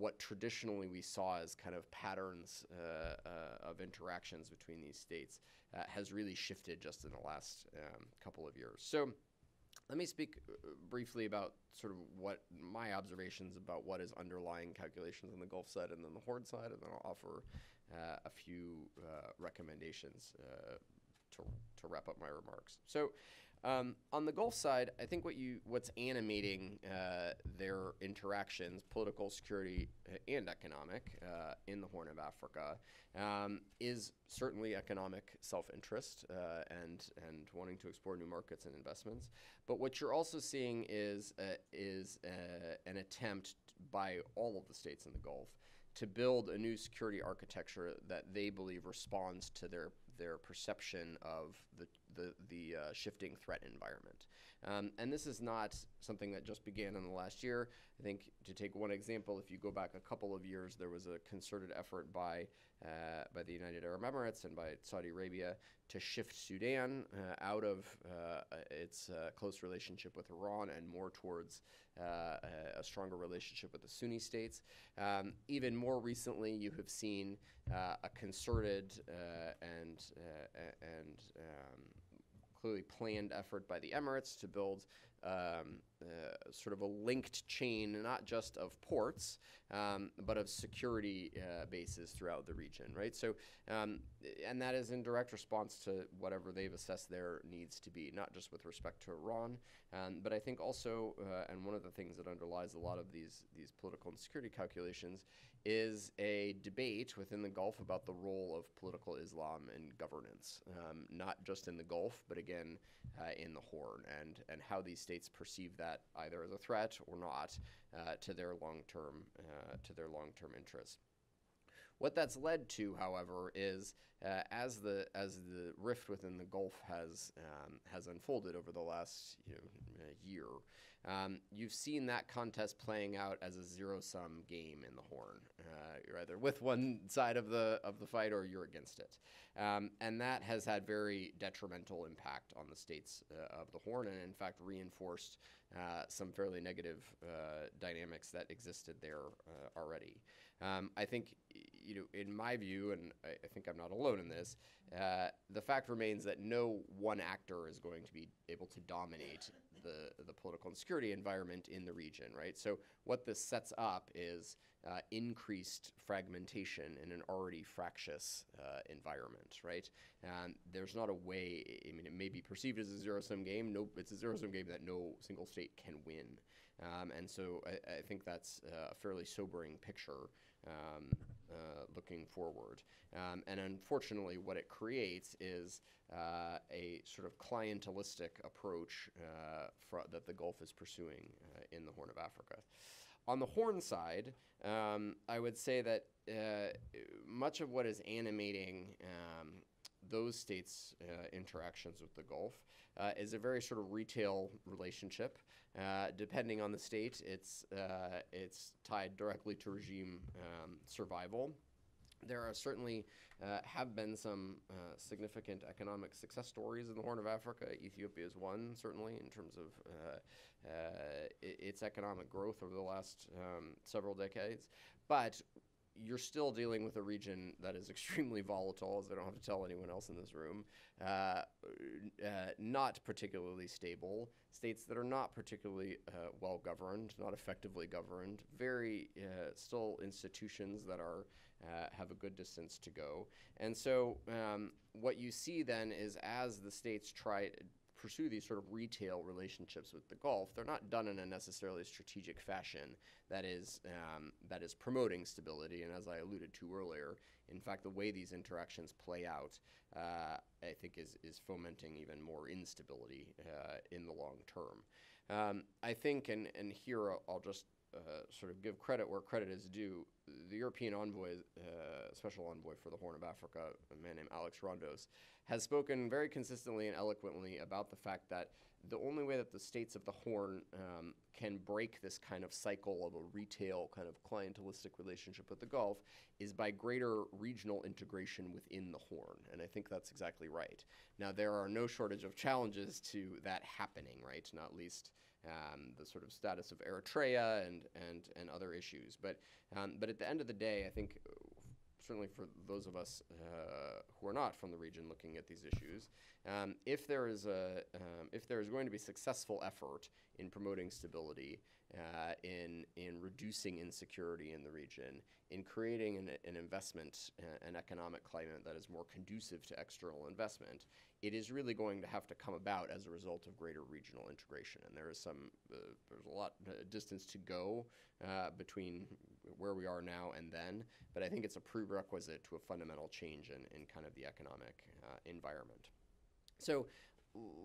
what traditionally we saw as kind of patterns uh, uh, of interactions between these states uh, has really shifted just in the last um, couple of years. So let me speak briefly about sort of what my observations about what is underlying calculations on the Gulf side and then the Horn side, and then I'll offer uh, a few uh, recommendations uh, to, to wrap up my remarks. So. Um, on the Gulf side, I think what you what's animating uh, their interactions, political, security, uh, and economic, uh, in the Horn of Africa, um, is certainly economic self-interest uh, and and wanting to explore new markets and investments. But what you're also seeing is uh, is uh, an attempt by all of the states in the Gulf to build a new security architecture that they believe responds to their their perception of the the, the uh, shifting threat environment. Um, and this is not something that just began in the last year. I think, to take one example, if you go back a couple of years, there was a concerted effort by, uh, by the United Arab Emirates and by Saudi Arabia to shift Sudan uh, out of uh, its uh, close relationship with Iran and more towards uh, a stronger relationship with the Sunni states. Um, even more recently, you have seen uh, a concerted uh, and, uh, and um, clearly planned effort by the Emirates to build um, uh, sort of a linked chain, not just of ports, um, but of security uh, bases throughout the region, right? So, um, and that is in direct response to whatever they've assessed their needs to be, not just with respect to Iran, um, but I think also, uh, and one of the things that underlies a lot of these, these political and security calculations is a debate within the Gulf about the role of political Islam in governance, um, not just in the Gulf, but again, uh, in the Horn, and, and how these states perceive that either as a threat or not uh, to their long-term uh, to their long-term interests. What that's led to, however, is uh, as the as the rift within the Gulf has um, has unfolded over the last you know, year, um, you've seen that contest playing out as a zero-sum game in the Horn. Uh, you're either with one side of the of the fight or you're against it, um, and that has had very detrimental impact on the states uh, of the Horn, and in fact reinforced uh, some fairly negative uh, dynamics that existed there uh, already. Um, I think. You know, in my view, and I think I'm not alone in this, uh, the fact remains that no one actor is going to be able to dominate the, the political and security environment in the region, right? So what this sets up is uh, increased fragmentation in an already fractious uh, environment, right? And there's not a way, I mean, it may be perceived as a zero-sum game. No, it's a zero-sum game that no single state can win. Um, and so I, I think that's a fairly sobering picture um, uh, looking forward. Um, and unfortunately, what it creates is uh, a sort of clientelistic approach uh, fr that the Gulf is pursuing uh, in the Horn of Africa. On the Horn side, um, I would say that uh, much of what is animating um, those states' uh, interactions with the Gulf uh, is a very sort of retail relationship. Uh, depending on the state, it's, uh, it's tied directly to regime um, survival. There are certainly uh, have been some uh, significant economic success stories in the Horn of Africa. Ethiopia is one, certainly, in terms of uh, uh, its economic growth over the last um, several decades. But you're still dealing with a region that is extremely volatile, as I don't have to tell anyone else in this room, uh, uh, not particularly stable, states that are not particularly uh, well-governed, not effectively governed, very uh, still institutions that are uh, have a good distance to go. And so um, what you see then is as the states try pursue these sort of retail relationships with the Gulf, they're not done in a necessarily strategic fashion that is um, that is promoting stability. And as I alluded to earlier, in fact, the way these interactions play out, uh, I think, is is fomenting even more instability uh, in the long term. Um, I think, and and here I'll just uh, sort of give credit where credit is due. The European envoy, uh, special envoy for the Horn of Africa, a man named Alex Rondos, has spoken very consistently and eloquently about the fact that the only way that the states of the Horn um, can break this kind of cycle of a retail kind of clientelistic relationship with the Gulf is by greater regional integration within the Horn. And I think that's exactly right. Now, there are no shortage of challenges to that happening, right? Not least um, the sort of status of Eritrea and, and, and other issues. But, um, but it At the end of the day, I think, certainly for those of us uh, who are not from the region looking at these issues, um, if there is a um, if there is going to be successful effort in promoting stability, uh, in in reducing insecurity in the region, in creating an, an investment uh, an economic climate that is more conducive to external investment, it is really going to have to come about as a result of greater regional integration. And there is some, uh, there's a lot uh, distance to go uh, between where we are now and then, but I think it's a prerequisite to a fundamental change in, in kind of the economic uh, environment. So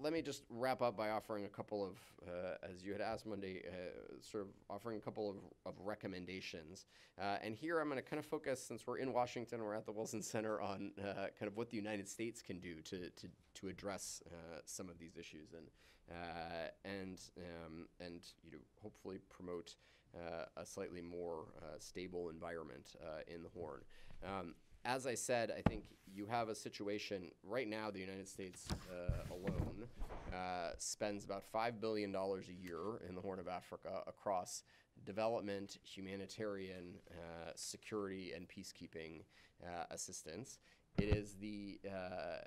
let me just wrap up by offering a couple of, uh, as you had asked, Monde, uh, sort of offering a couple of, of recommendations. Uh, and here I'm going to kind of focus, since we're in Washington, we're at the Wilson Center, on uh, kind of what the United States can do to, to, to address uh, some of these issues and, uh, and, um, and you know, hopefully promote uh, a slightly more uh, stable environment uh, in the Horn. Um, As I said, I think you have a situation right now. The United States uh, alone uh, spends about five billion dollars a year in the Horn of Africa across development, humanitarian, uh, security, and peacekeeping uh, assistance. It is the, uh,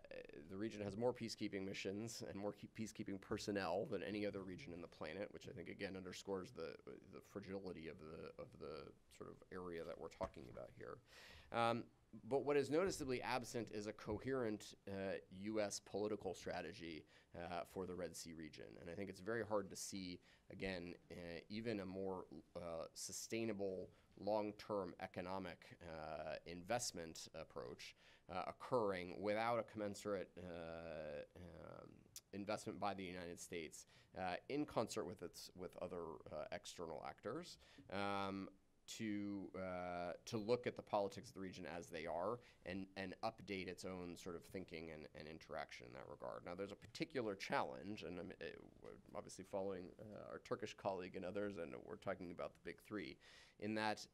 the region has more peacekeeping missions and more peacekeeping personnel than any other region in the planet, which I think, again, underscores the, the fragility of the, of the sort of area that we're talking about here. Um, But what is noticeably absent is a coherent uh, U S political strategy uh, for the Red Sea region. And I think it's very hard to see, again, uh, even a more uh, sustainable long-term economic uh, investment approach uh, occurring without a commensurate uh, um, investment by the United States uh, in concert with its with other uh, external actors. Um, to uh, to look at the politics of the region as they are and, and update its own sort of thinking and, and interaction in that regard. Now, there's a particular challenge, and I'm obviously following uh, our Turkish colleague and others, and we're talking about the big three, in that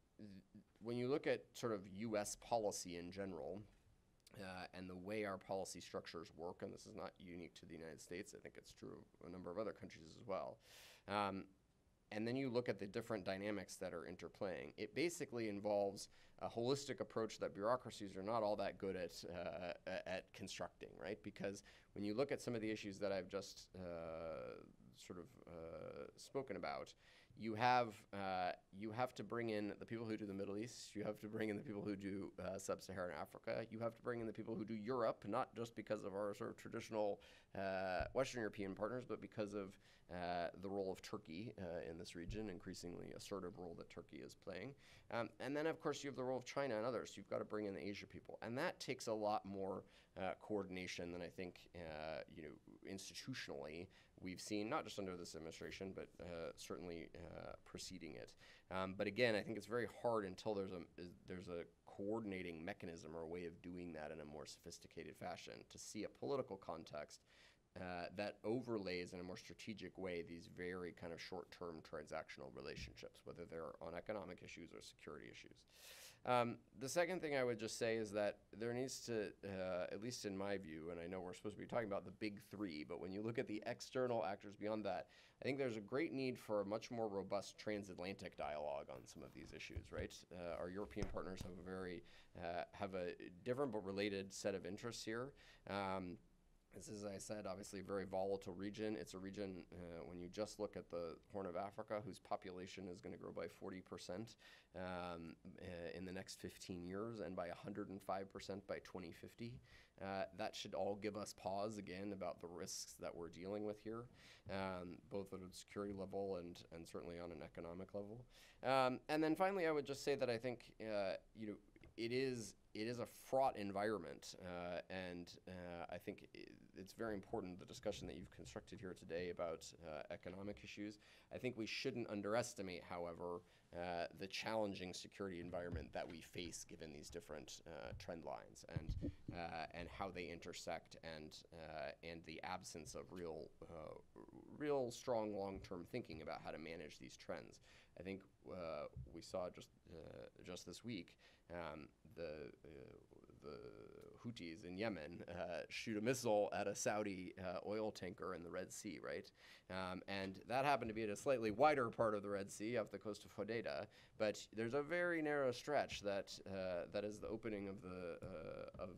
when you look at sort of U S policy in general, Uh, and the way our policy structures work, and this is not unique to the United States, I think it's true of a number of other countries as well. Um, and then you look at the different dynamics that are interplaying. It basically involves a holistic approach that bureaucracies are not all that good at, uh, at constructing, right? Because when you look at some of the issues that I've just uh, sort of uh, spoken about, you have, uh, you have to bring in the people who do the Middle East, you have to bring in the people who do uh, Sub-Saharan Africa, you have to bring in the people who do Europe, not just because of our sort of traditional uh, Western European partners, but because of uh, the role of Turkey uh, in this region, increasingly assertive role that Turkey is playing. Um, and then, of course, you have the role of China and others. You've got to bring in the Asia people. And that takes a lot more uh, coordination than I think, uh, you know, institutionally we've seen, not just under this administration, but uh, certainly Uh, preceding it. Um, but again, I think it's very hard until there's a there's a coordinating mechanism or a way of doing that in a more sophisticated fashion to see a political context uh, that overlays in a more strategic way these very kind of short-term transactional relationships, whether they're on economic issues or security issues. Um, the second thing I would just say is that there needs to, uh, at least in my view, and I know we're supposed to be talking about the big three, but when you look at the external actors beyond that, I think there's a great need for a much more robust transatlantic dialogue on some of these issues, right? Uh, our European partners have a very, uh, have a different but related set of interests here. Um, This is, as I said, obviously a very volatile region. It's a region, uh, when you just look at the Horn of Africa, whose population is going to grow by forty percent um, uh, in the next fifteen years and by one hundred five percent by twenty fifty. Uh, that should all give us pause, again, about the risks that we're dealing with here, um, both at a security level and, and certainly on an economic level. Um, and then finally, I would just say that I think, uh, you know, it is it is a fraught environment, uh, and uh, I think it, it's very important, the discussion that you've constructed here today about uh, economic issues. I think we shouldn't underestimate, however, uh, the challenging security environment that we face given these different uh, trend lines and uh, and how they intersect, and uh, and the absence of real uh, real strong long-term thinking about how to manage these trends. I think uh, we saw just uh, just this week um, the Uh, the Houthis in Yemen uh, shoot a missile at a Saudi uh, oil tanker in the Red Sea, right? Um, and that happened to be at a slightly wider part of the Red Sea, off the coast of Hodeidah. But there's a very narrow stretch that uh, that is the opening of the uh, of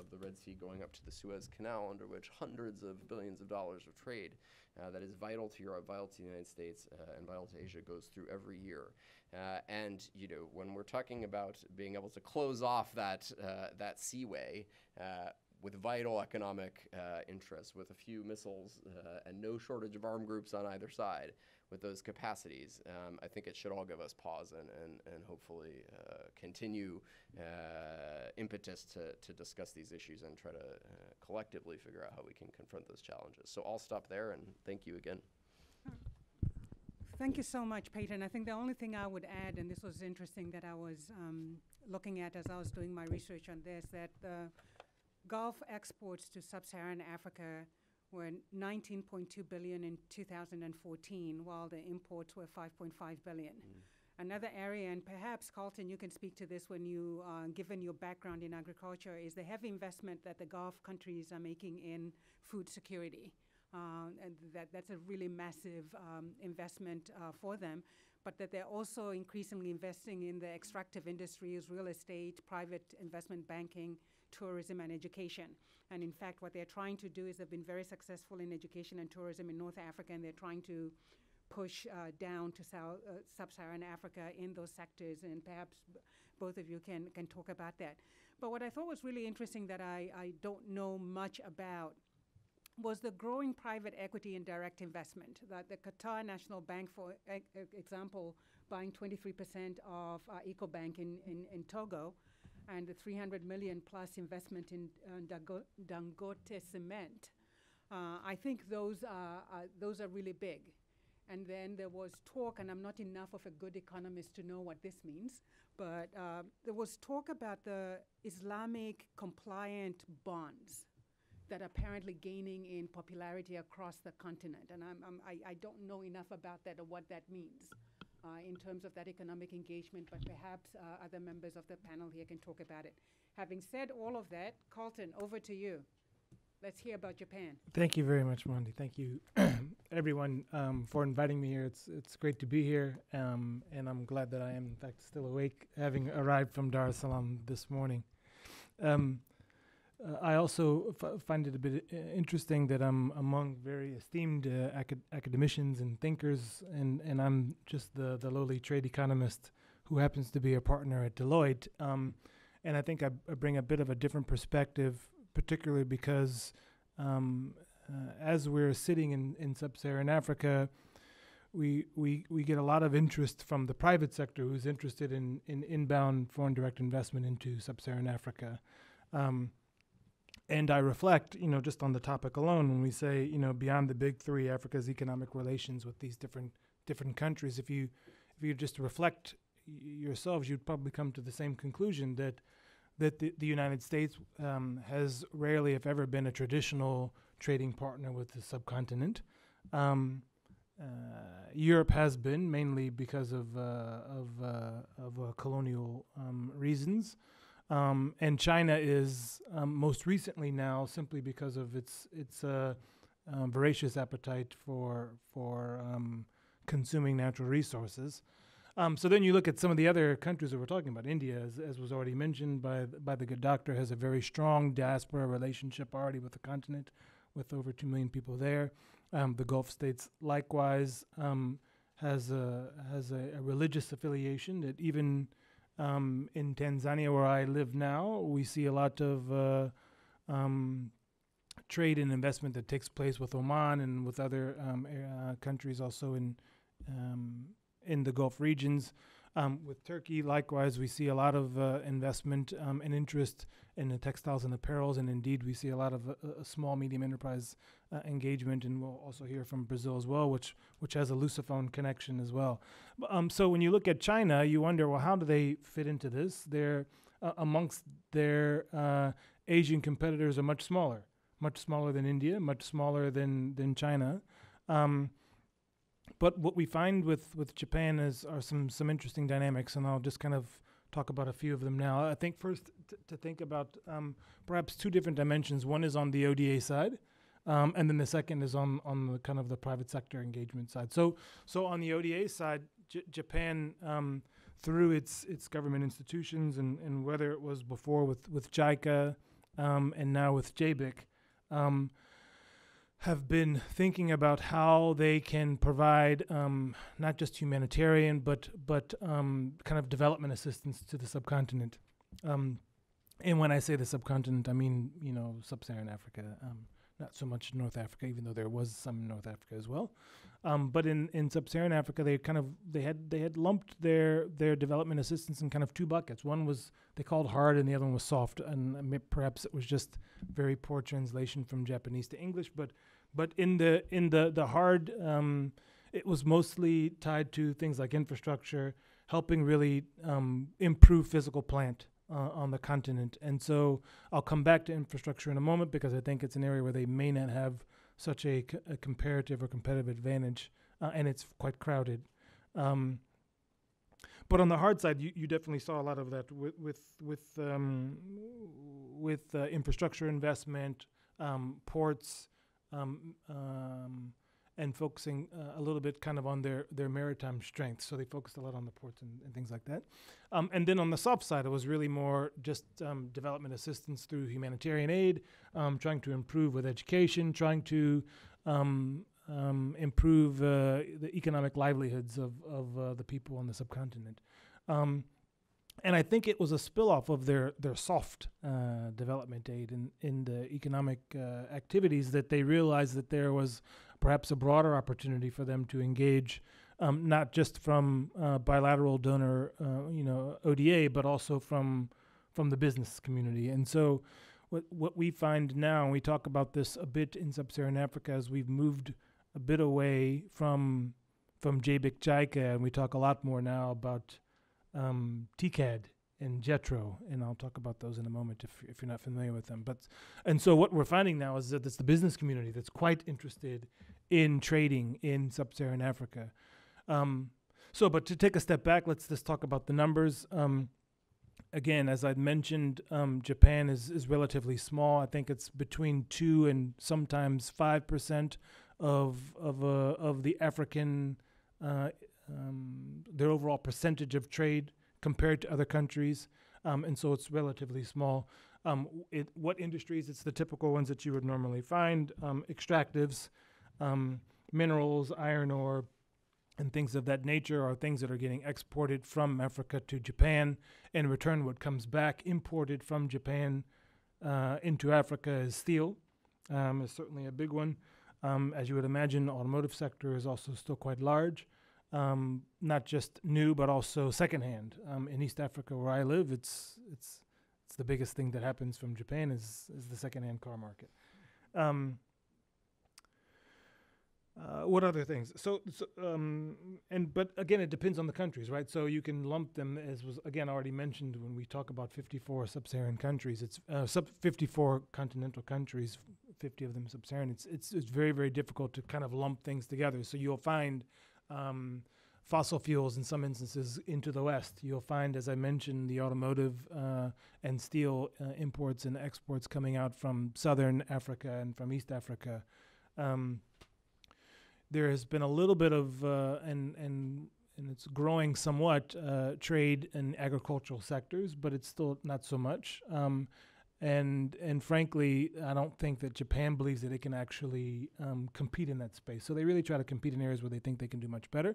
of the Red Sea going up to the Suez Canal, under which hundreds of billions of dollars of trade uh, that is vital to Europe, vital to the United States, uh, and vital to Asia goes through every year. Uh, and you know, when we're talking about being able to close off that. That, uh, that seaway uh, with vital economic uh, interests, with a few missiles uh, and no shortage of armed groups on either side, with those capacities, um, I think it should all give us pause and, and, and hopefully uh, continue uh, impetus to, to discuss these issues and try to uh, collectively figure out how we can confront those challenges. So I'll stop there, and thank you again. Thank you so much, Peyton. I think the only thing I would add, and this was interesting that I was um, looking at as I was doing my research on this, that the Gulf exports to Sub-Saharan Africa were nineteen point two billion dollars in two thousand fourteen, while the imports were five point five billion dollars. Mm. Another area, and perhaps, Carlton, you can speak to this when you, uh, given your background in agriculture, is the heavy investment that the Gulf countries are making in food security. Uh, and that, that's a really massive um, investment uh, for them, but that they're also increasingly investing in the extractive industries, real estate, private investment banking, tourism, and education. And in fact, what they're trying to do is they've been very successful in education and tourism in North Africa, and they're trying to push uh, down to South, uh, Sub-Saharan Africa in those sectors, and perhaps b both of you can, can talk about that. But what I thought was really interesting that I, I don't know much about was the growing private equity and direct investment, that the Qatar National Bank, for e example, buying twenty-three percent of uh, EcoBank in, in, in Togo, and the three hundred million plus investment in uh, Dangote Cement. Uh, I think those are, uh, those are really big. And then there was talk, and I'm not enough of a good economist to know what this means, but uh, there was talk about the Islamic compliant bonds that are apparently gaining in popularity across the continent. And I'm, I'm, I, I don't know enough about that or what that means uh, in terms of that economic engagement, but perhaps uh, other members of the panel here can talk about it. Having said all of that, Carlton, over to you. Let's hear about Japan. Thank you very much, Monde. Thank you, everyone, um, for inviting me here. It's it's great to be here, um, and I'm glad that I am, in fact, still awake, having arrived from Dar es Salaam this morning. Um, uh, I also f find it a bit uh, interesting that I'm among very esteemed uh, acad academicians and thinkers, and, and I'm just the, the lowly trade economist who happens to be a partner at Deloitte. Um, and I think I, b I bring a bit of a different perspective, particularly because um, uh, as we're sitting in, in sub-Saharan Africa, we, we, we get a lot of interest from the private sector who's interested in, in inbound foreign direct investment into sub-Saharan Africa. Um, and I reflect, you know, just on the topic alone, when we say, you know, beyond the big three, Africa's economic relations with these different, different countries, if you, if you just reflect yourselves, you'd probably come to the same conclusion that that the, the United States um, has rarely, if ever, been a traditional trading partner with the subcontinent. Um, uh, Europe has been, mainly because of, uh, of, uh, of uh, colonial um, reasons. Um, and China is um, most recently now, simply because of its, its uh, uh, voracious appetite for, for um, consuming natural resources. Um, so then you look at some of the other countries that we're talking about. India, as, as was already mentioned by, by the good doctor, has a very strong diaspora relationship already with the continent, with over two million people there. Um, the Gulf states likewise um, has, a, has a, a religious affiliation that even um, in Tanzania, where I live now, we see a lot of uh, um, trade and investment that takes place with Oman and with other um, uh, countries also in um in the Gulf regions. Um, with Turkey, likewise, we see a lot of uh, investment um, and interest in the textiles and apparels, and indeed we see a lot of uh, small, medium enterprise uh, engagement, and we'll also hear from Brazil as well, which, which has a Lusophone connection as well. Um, so when you look at China, you wonder, well, how do they fit into this? They're, uh, amongst their uh, Asian competitors are much smaller, much smaller than India, much smaller than, than China. Um, But what we find with, with Japan is are some, some interesting dynamics, and I'll just kind of talk about a few of them now. I think first t to think about um, perhaps two different dimensions. One is on the O D A side, um, and then the second is on, on the kind of the private sector engagement side. So so on the O D A side, J Japan, um, through its its government institutions, and, and whether it was before with, with JICA um, and now with J B I C, um, have been thinking about how they can provide um, not just humanitarian, but but um, kind of development assistance to the subcontinent. Um, and when I say the subcontinent, I mean, you know, sub-Saharan Africa, um, not so much North Africa, even though there was some in North Africa as well. Um, but in, in sub-Saharan Africa, they kind of, they had they had lumped their, their development assistance in kind of two buckets. One was, they called hard, and the other one was soft. And I mean, perhaps it was just very poor translation from Japanese to English. But but in the, in the, the hard, um, it was mostly tied to things like infrastructure, helping really um, improve physical plant Uh, on the continent. And so I'll come back to infrastructure in a moment, because I think it's an area where they may not have such a, c a comparative or competitive advantage, uh, and it's quite crowded. Um, but on the hard side, you, you definitely saw a lot of that with with with, um, with uh, infrastructure investment, um, ports, um, um, and focusing uh, a little bit kind of on their, their maritime strength. So they focused a lot on the ports and, and things like that. Um, and then on the soft side, it was really more just um, development assistance through humanitarian aid, um, trying to improve with education, trying to um, um, improve uh, the economic livelihoods of, of uh, the people on the subcontinent. Um, and I think it was a spilloff of their, their soft uh, development aid in, in the economic uh, activities, that they realized that there was perhaps a broader opportunity for them to engage, um, not just from uh, bilateral donor, uh, you know, O D A, but also from from the business community. And so, what what we find now, and we talk about this a bit in sub-Saharan Africa, as we've moved a bit away from from J B I C JICA, and we talk a lot more now about um, T C A D and JETRO, and I'll talk about those in a moment if, if you're not familiar with them. But and so what we're finding now is that it's the business community that's quite interested in trading in sub-Saharan Africa. Um, so, but to take a step back, let's just talk about the numbers. Um, again, as I mentioned, um, Japan is, is relatively small. I think it's between two and sometimes five percent of of uh, of the African uh, um, their overall percentage of trade compared to other countries, um, and so it's relatively small. Um, it, what industries? It's the typical ones that you would normally find: um, extractives, um, minerals, iron ore, and things of that nature are things that are getting exported from Africa to Japan. In return, what comes back imported from Japan uh, into Africa is steel. Um, is certainly a big one. Um, as you would imagine, the automotive sector is also still quite large. Um, not just new, but also secondhand. Um, in East Africa, where I live, it's it's it's the biggest thing that happens from Japan is is the secondhand car market. Um, uh, what other things? So, so um, and but again, it depends on the countries, right? So you can lump them as was again already mentioned when we talk about fifty-four sub-Saharan countries. It's uh, sub fifty-four continental countries, fifty of them sub-Saharan. It's it's it's very very difficult to kind of lump things together. So you'll find Um, fossil fuels in some instances into the West. You'll find, as I mentioned, the automotive uh, and steel uh, imports and exports coming out from Southern Africa and from East Africa. Um, there has been a little bit of, uh, and, and, and it's growing somewhat, uh, trade in agricultural sectors, but it's still not so much. Um, And and frankly, I don't think that Japan believes that it can actually um, compete in that space. So they really try to compete in areas where they think they can do much better.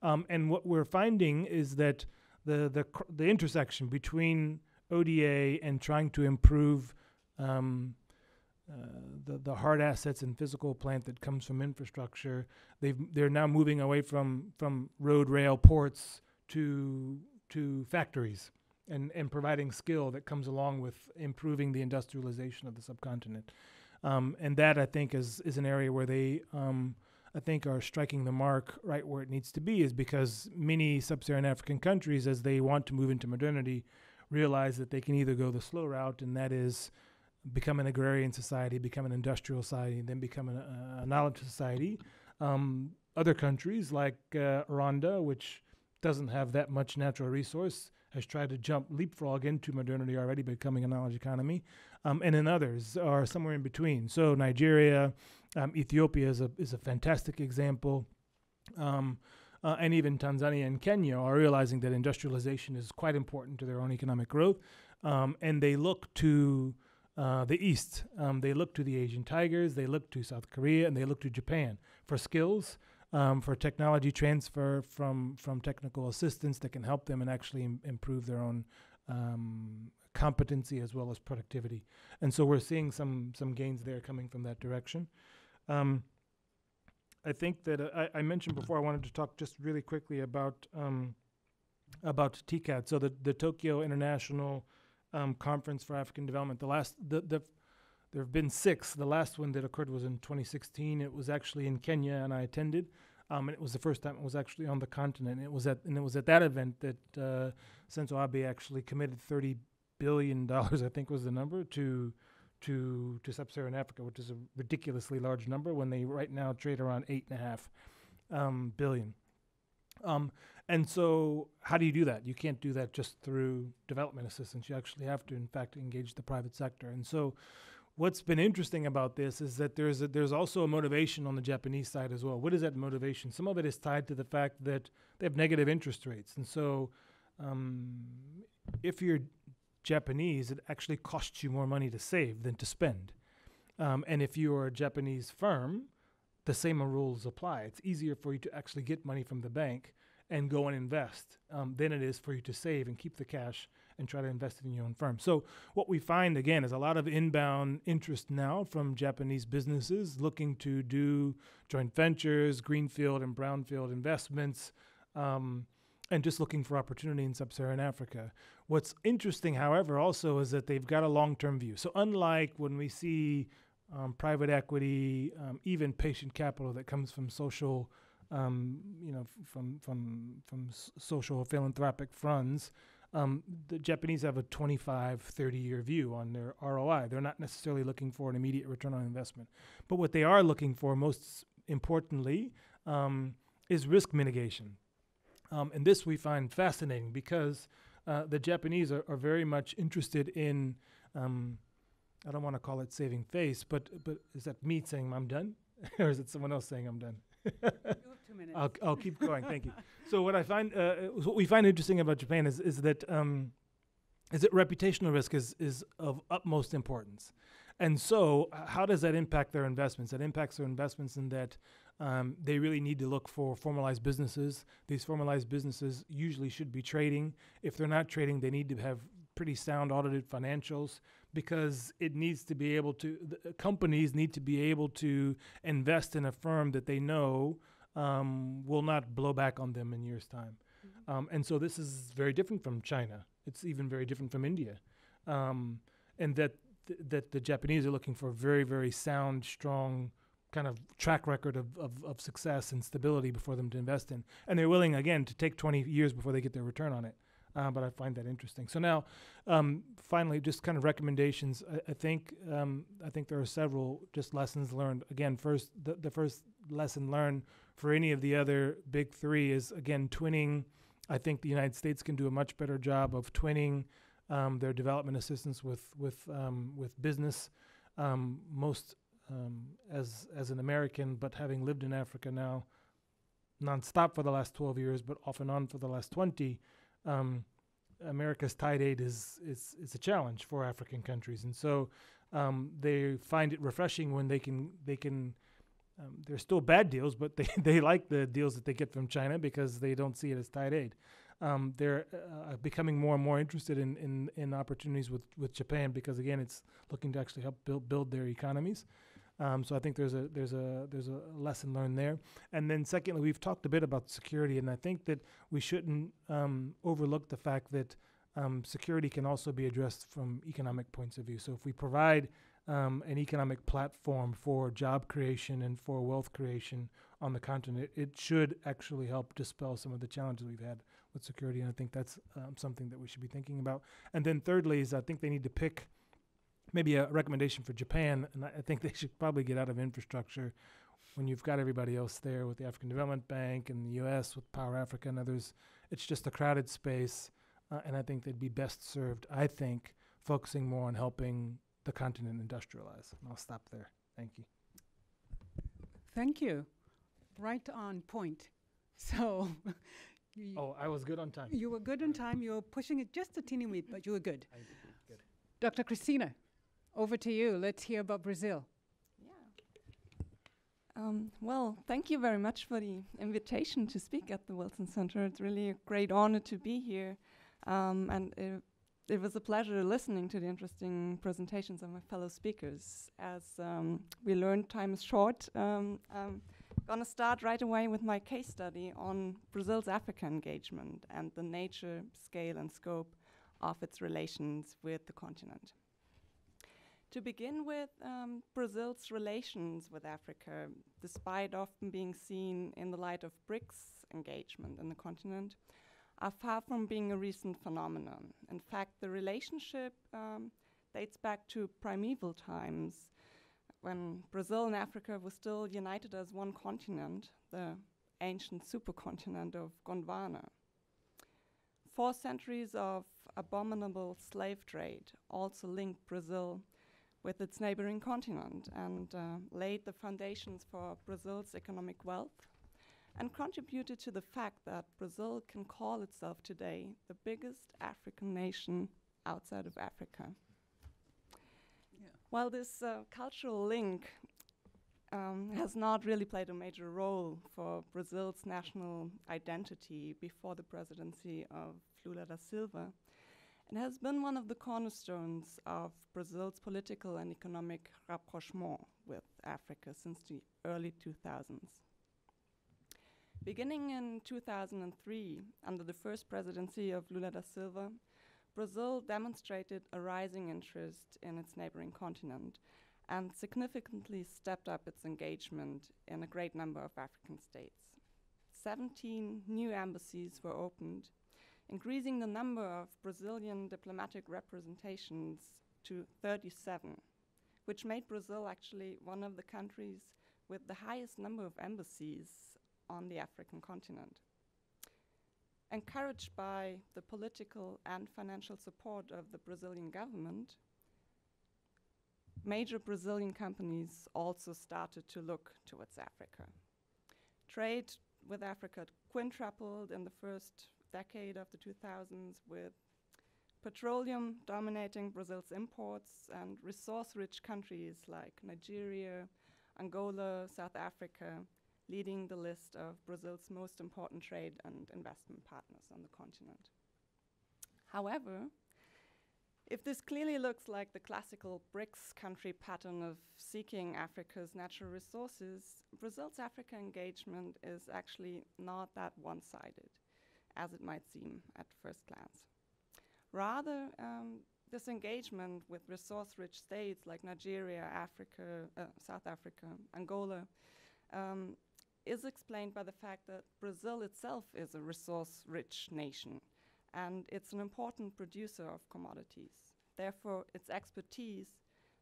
Um, and what we're finding is that the the cr the intersection between O D A and trying to improve um, uh, the the hard assets and physical plant that comes from infrastructure, they've they're now moving away from from road, rail, ports to to factories. And, and providing skill that comes along with improving the industrialization of the subcontinent. Um, and that, I think, is, is an area where they, um, I think, are striking the mark right where it needs to be, is because many sub-Saharan African countries, as they want to move into modernity, realize that they can either go the slow route, and that is become an agrarian society, become an industrial society, and then become an, uh, a knowledge society. Um, other countries, like uh, Rwanda, which doesn't have that much natural resource, has tried to jump, leapfrog into modernity already, becoming a knowledge economy, um, and then others are somewhere in between. So Nigeria, um, Ethiopia is a, is a fantastic example, um, uh, and even Tanzania and Kenya are realizing that industrialization is quite important to their own economic growth, um, and they look to uh, the East. Um, they look to the Asian tigers, they look to South Korea, and they look to Japan for skills, Um, for technology transfer from, from technical assistance that can help them and actually im improve their own um, competency as well as productivity. And so we're seeing some, some gains there coming from that direction. Um, I think that uh, I, I mentioned before I wanted to talk just really quickly about, um, about T C A D. So the, the Tokyo International um, Conference for African Development, the last, the, the there have been six. The last one that occurred was in twenty sixteen. It was actually in Kenya, and I attended. Um, and it was the first time it was actually on the continent. It was at, and it was at that event that uh, Senzo Abe actually committed thirty billion dollars, I think was the number, to to to sub-Saharan Africa, which is a ridiculously large number when they right now trade around eight and a half um, billion. Um, and so how do you do that? You can't do that just through development assistance. You actually have to, in fact, engage the private sector. And so what's been interesting about this is that there's a, there's also a motivation on the Japanese side as well. What is that motivation? Some of it is tied to the fact that they have negative interest rates. And so um, if you're Japanese, it actually costs you more money to save than to spend. Um, and if you're a Japanese firm, the same rules apply. It's easier for you to actually get money from the bank and go and invest um, than it is for you to save and keep the cash and try to invest it in your own firm. So what we find, again, is a lot of inbound interest now from Japanese businesses looking to do joint ventures, greenfield and brownfield investments, um, and just looking for opportunity in sub-Saharan Africa. What's interesting, however, also is that they've got a long-term view. So unlike when we see um, private equity, um, even patient capital that comes from social um, you know, f from from from s social or philanthropic funds, um, the Japanese have a twenty-five, thirty-year view on their R O I. They're not necessarily looking for an immediate return on investment, but what they are looking for, most importantly, um, is risk mitigation. Um, and this we find fascinating because uh, the Japanese are, are very much interested in, um, I don't want to call it saving face, but but is that me saying I'm done? Or is it someone else saying I'm done? You have two minutes. I'll, I'll keep going, thank you. So what I find, uh, what we find interesting about Japan is, is, that, um, is that reputational risk is, is of utmost importance. And so uh, how does that impact their investments? That impacts their investments in that Um, they really need to look for formalized businesses. These formalized businesses usually should be trading. If they're not trading, they need to have pretty sound audited financials, because it needs to be able to, the companies need to be able to invest in a firm that they know um, will not blow back on them in years' time. Mm-hmm. um, and so this is very different from China. It's even very different from India. Um, and that, th that the Japanese are looking for very, very sound, strong kind of track record of, of, of success and stability before them to invest in. And they're willing, again, to take twenty years before they get their return on it. Uh, but I find that interesting. So now, um, finally, just kind of recommendations. I, I think um, I think there are several just lessons learned. Again, first the, the first lesson learned for any of the other big three is, again, twinning. I think the United States can do a much better job of twinning um, their development assistance with, with, um, with business. Um, most Um, as as an American, but having lived in Africa now nonstop for the last twelve years, but off and on for the last twenty, um, America's tight aid is, is, is a challenge for African countries. And so um, they find it refreshing when they can, they can um, they're still bad deals, but they, they like the deals that they get from China because they don't see it as tight aid. Um, they're uh, becoming more and more interested in, in, in opportunities with, with Japan because, again, it's looking to actually help build, build their economies. Um, so I think there's a there's a there's a lesson learned there. And then secondly, we've talked a bit about security, and I think that we shouldn't um, overlook the fact that um, security can also be addressed from economic points of view. So if we provide um, an economic platform for job creation and for wealth creation on the continent, it, it should actually help dispel some of the challenges we've had with security. And I think that's um, something that we should be thinking about. And then thirdly is I think they need to pick maybe a recommendation for Japan, and I, I think they should probably get out of infrastructure when you've got everybody else there with the African Development Bank and the U S with Power Africa and others. It's just a crowded space, uh, and I think they'd be best served, I think, focusing more on helping the continent industrialize. And I'll stop there. Thank you. Thank you. Right on point. So. Oh, I was good on time. You were good on time. You were pushing it just a teeny bit, but you were good. I did good. Doctor Christina. Over to you. Let's hear about Brazil. Yeah. Um, well, thank you very much for the invitation to speak at the Wilson Center. It's really a great honor to be here. Um, and it, it was a pleasure listening to the interesting presentations of my fellow speakers. As um, we learned, time is short. Um, I'm going to start right away with my case study on Brazil's Africa engagement and the nature, scale, and scope of its relations with the continent. To begin with, um, Brazil's relations with Africa, despite often being seen in the light of BRICS engagement in the continent, are far from being a recent phenomenon. In fact, the relationship um, dates back to primeval times, when Brazil and Africa were still united as one continent, the ancient supercontinent of Gondwana. Four centuries of abominable slave trade also linked Brazil with its neighboring continent and uh, laid the foundations for Brazil's economic wealth and contributed to the fact that Brazil can call itself today the biggest African nation outside of Africa. Yeah. While this uh, cultural link um, has not really played a major role for Brazil's national identity before the presidency of Lula da Silva, it has been one of the cornerstones of Brazil's political and economic rapprochement with Africa since the early two thousands. Beginning in two thousand three, under the first presidency of Lula da Silva, Brazil demonstrated a rising interest in its neighboring continent and significantly stepped up its engagement in a great number of African states, seventeen new embassies were opened, increasing the number of Brazilian diplomatic representations to thirty-seven, which made Brazil actually one of the countries with the highest number of embassies on the African continent. Encouraged by the political and financial support of the Brazilian government, major Brazilian companies also started to look towards Africa. Trade with Africa quintupled in the first decade of the two thousands, with petroleum dominating Brazil's imports and resource-rich countries like Nigeria, Angola, South Africa, leading the list of Brazil's most important trade and investment partners on the continent. However, if this clearly looks like the classical BRICS country pattern of seeking Africa's natural resources, Brazil's Africa engagement is actually not that one-sided, as it might seem at first glance. Rather, um, this engagement with resource-rich states like Nigeria, Africa, uh, South Africa, Angola, um, is explained by the fact that Brazil itself is a resource-rich nation, and it's an important producer of commodities. Therefore, its expertise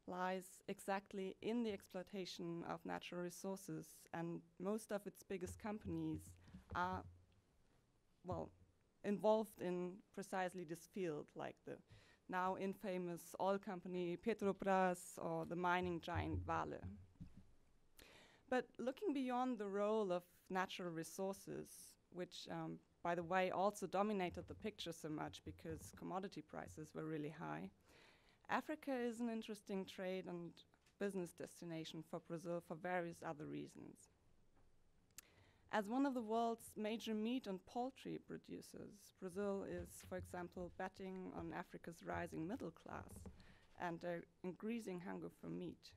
lies exactly in the exploitation of natural resources, and most of its biggest companies are, well, involved in precisely this field, like the now infamous oil company Petrobras or the mining giant Vale. But looking beyond the role of natural resources, which um, by the way, also dominated the picture so much because commodity prices were really high, Africa is an interesting trade and business destination for Brazil for various other reasons. As one of the world's major meat and poultry producers, Brazil is, for example, betting on Africa's rising middle class and their increasing hunger for meat.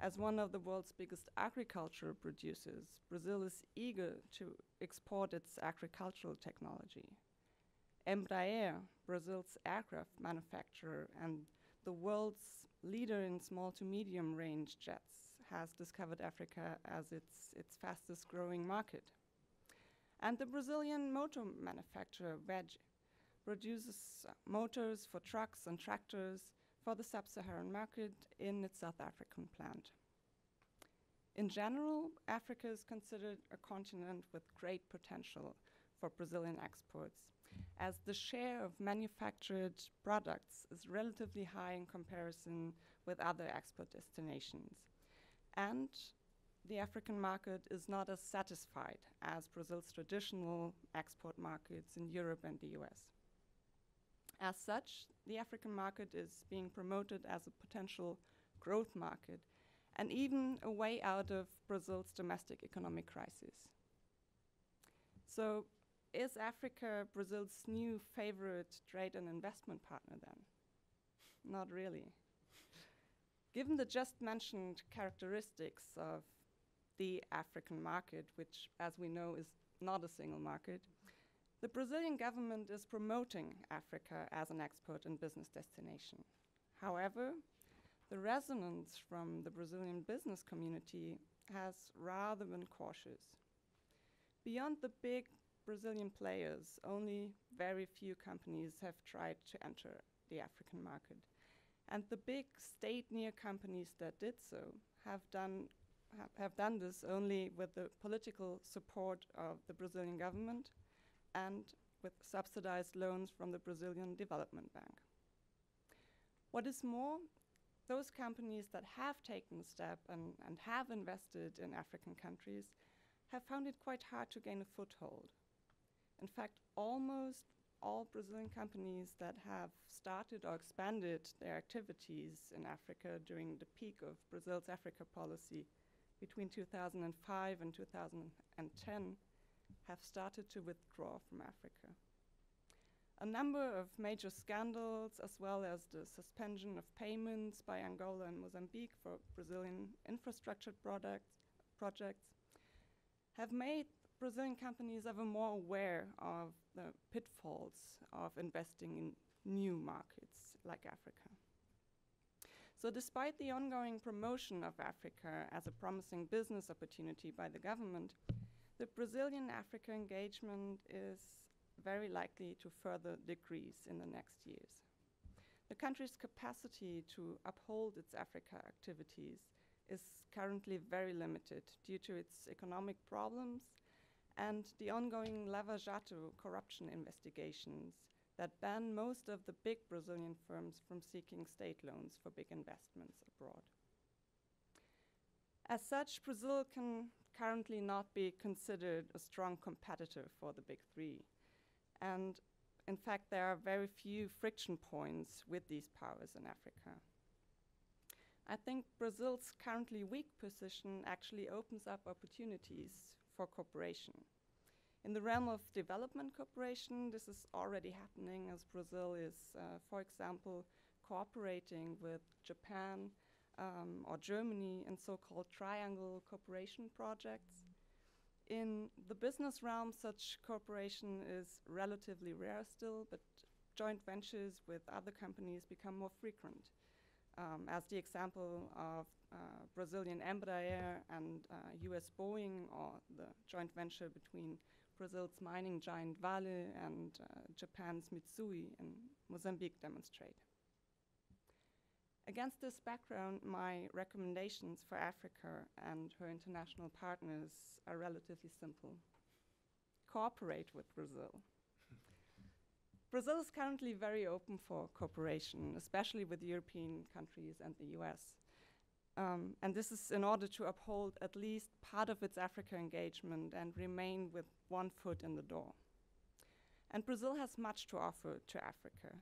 As one of the world's biggest agricultural producers, Brazil is eager to export its agricultural technology. Embraer, Brazil's aircraft manufacturer and the world's leader in small to medium range jets, has discovered Africa as its, its fastest growing market. And the Brazilian motor manufacturer V E G produces motors for trucks and tractors for the sub-Saharan market in its South African plant. In general, Africa is considered a continent with great potential for Brazilian exports, as the share of manufactured products is relatively high in comparison with other export destinations. And the African market is not as satisfied as Brazil's traditional export markets in Europe and the U S. As such, the African market is being promoted as a potential growth market and even a way out of Brazil's domestic economic crisis. So is Africa Brazil's new favorite trade and investment partner then? Not really. Given the just mentioned characteristics of the African market, which, as we know, is not a single market, the Brazilian government is promoting Africa as an export and business destination. However, the resonance from the Brazilian business community has rather been cautious. Beyond the big Brazilian players, only very few companies have tried to enter the African market. And the big state-near companies that did so have done, ha have done this only with the political support of the Brazilian government and with subsidized loans from the Brazilian Development Bank. What is more, those companies that have taken a step and, and have invested in African countries have found it quite hard to gain a foothold. In fact, almost all Brazilian companies that have started or expanded their activities in Africa during the peak of Brazil's Africa policy between two thousand five and two thousand ten have started to withdraw from Africa. A number of major scandals, as well as the suspension of payments by Angola and Mozambique for Brazilian infrastructure products, projects, have made Brazilian companies ever more aware of the pitfalls of investing in new markets like Africa. So despite the ongoing promotion of Africa as a promising business opportunity by the government, The Brazilian-Africa engagement is very likely to further decrease in the next years. The country's capacity to uphold its Africa activities is currently very limited due to its economic problems and the ongoing Lava Jato corruption investigations that ban most of the big Brazilian firms from seeking state loans for big investments abroad. As such, Brazil can currently not be considered a strong competitor for the big three. And in fact, there are very few friction points with these powers in Africa. I think Brazil's currently weak position actually opens up opportunities for cooperation. In the realm of development cooperation, this is already happening as Brazil is, uh, for example, cooperating with Japan um, or Germany in so-called triangle cooperation projects. In the business realm, such cooperation is relatively rare still, but joint ventures with other companies become more frequent. Um, as the example of uh, Brazilian Embraer and uh, U S Boeing, or the joint venture between Brazil's mining giant Vale and uh, Japan's Mitsui in Mozambique demonstrate. Against this background, my recommendations for Africa and her international partners are relatively simple. Cooperate with Brazil. Brazil is currently very open for cooperation, especially with European countries and the U S. Um, and this is in order to uphold at least part of its Africa engagement and remain with one foot in the door. And Brazil has much to offer to Africa,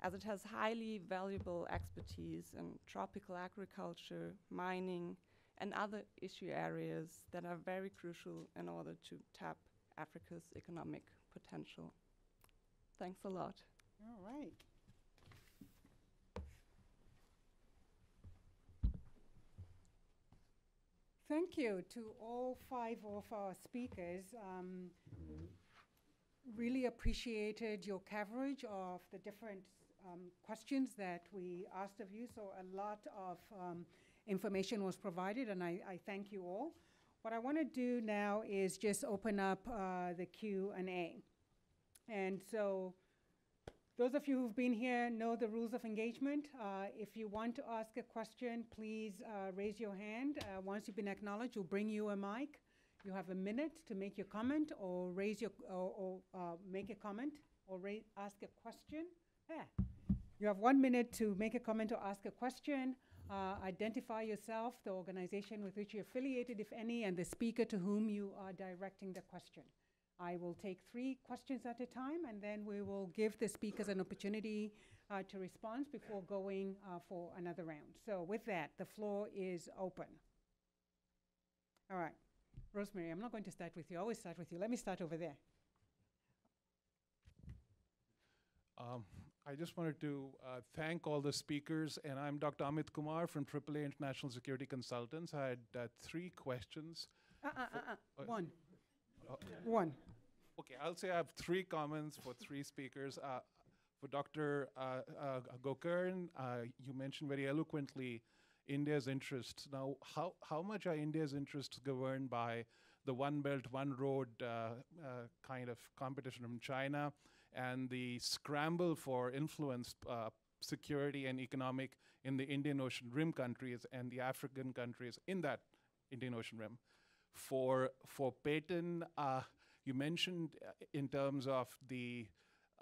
as it has highly valuable expertise in tropical agriculture, mining, and other issue areas that are very crucial in order to tap Africa's economic potential. Thanks a lot. All right. Thank you to all five of our speakers. Um, really appreciated your coverage of the different um, questions that we asked of you. So a lot of um, information was provided, and I, I thank you all. What I want to do now is just open up uh, the Q and A. And so those of you who've been here know the rules of engagement. Uh, if you want to ask a question, please uh, raise your hand. Uh, once you've been acknowledged, we'll bring you a mic. You have a minute to make your comment or raise your, or, or uh, make a comment or raise, ask a question. Yeah. You have one minute to make a comment or ask a question. Uh, identify yourself, the organization with which you're affiliated, if any, and the speaker to whom you are directing the question. I will take three questions at a time, and then we will give the speakers an opportunity uh, to respond before going uh, for another round. So with that, the floor is open. All right. Rosemary, I'm not going to start with you. I always start with you. Let me start over there. Um, I just wanted to uh, thank all the speakers, and I'm Doctor Amit Kumar from triple A International Security Consultants. I had uh, three questions. Uh, uh, uh, uh, one. Uh, One. Okay, I'll say I have three comments for three speakers. Uh, for Doctor Uh, uh, Gokarn, uh, you mentioned very eloquently India's interests. Now, how, how much are India's interests governed by the One Belt, One Road uh, uh, kind of competition from China and the scramble for influence, uh, security and economic in the Indian Ocean Rim countries and the African countries in that Indian Ocean Rim? For for Peyton, uh, you mentioned in terms of the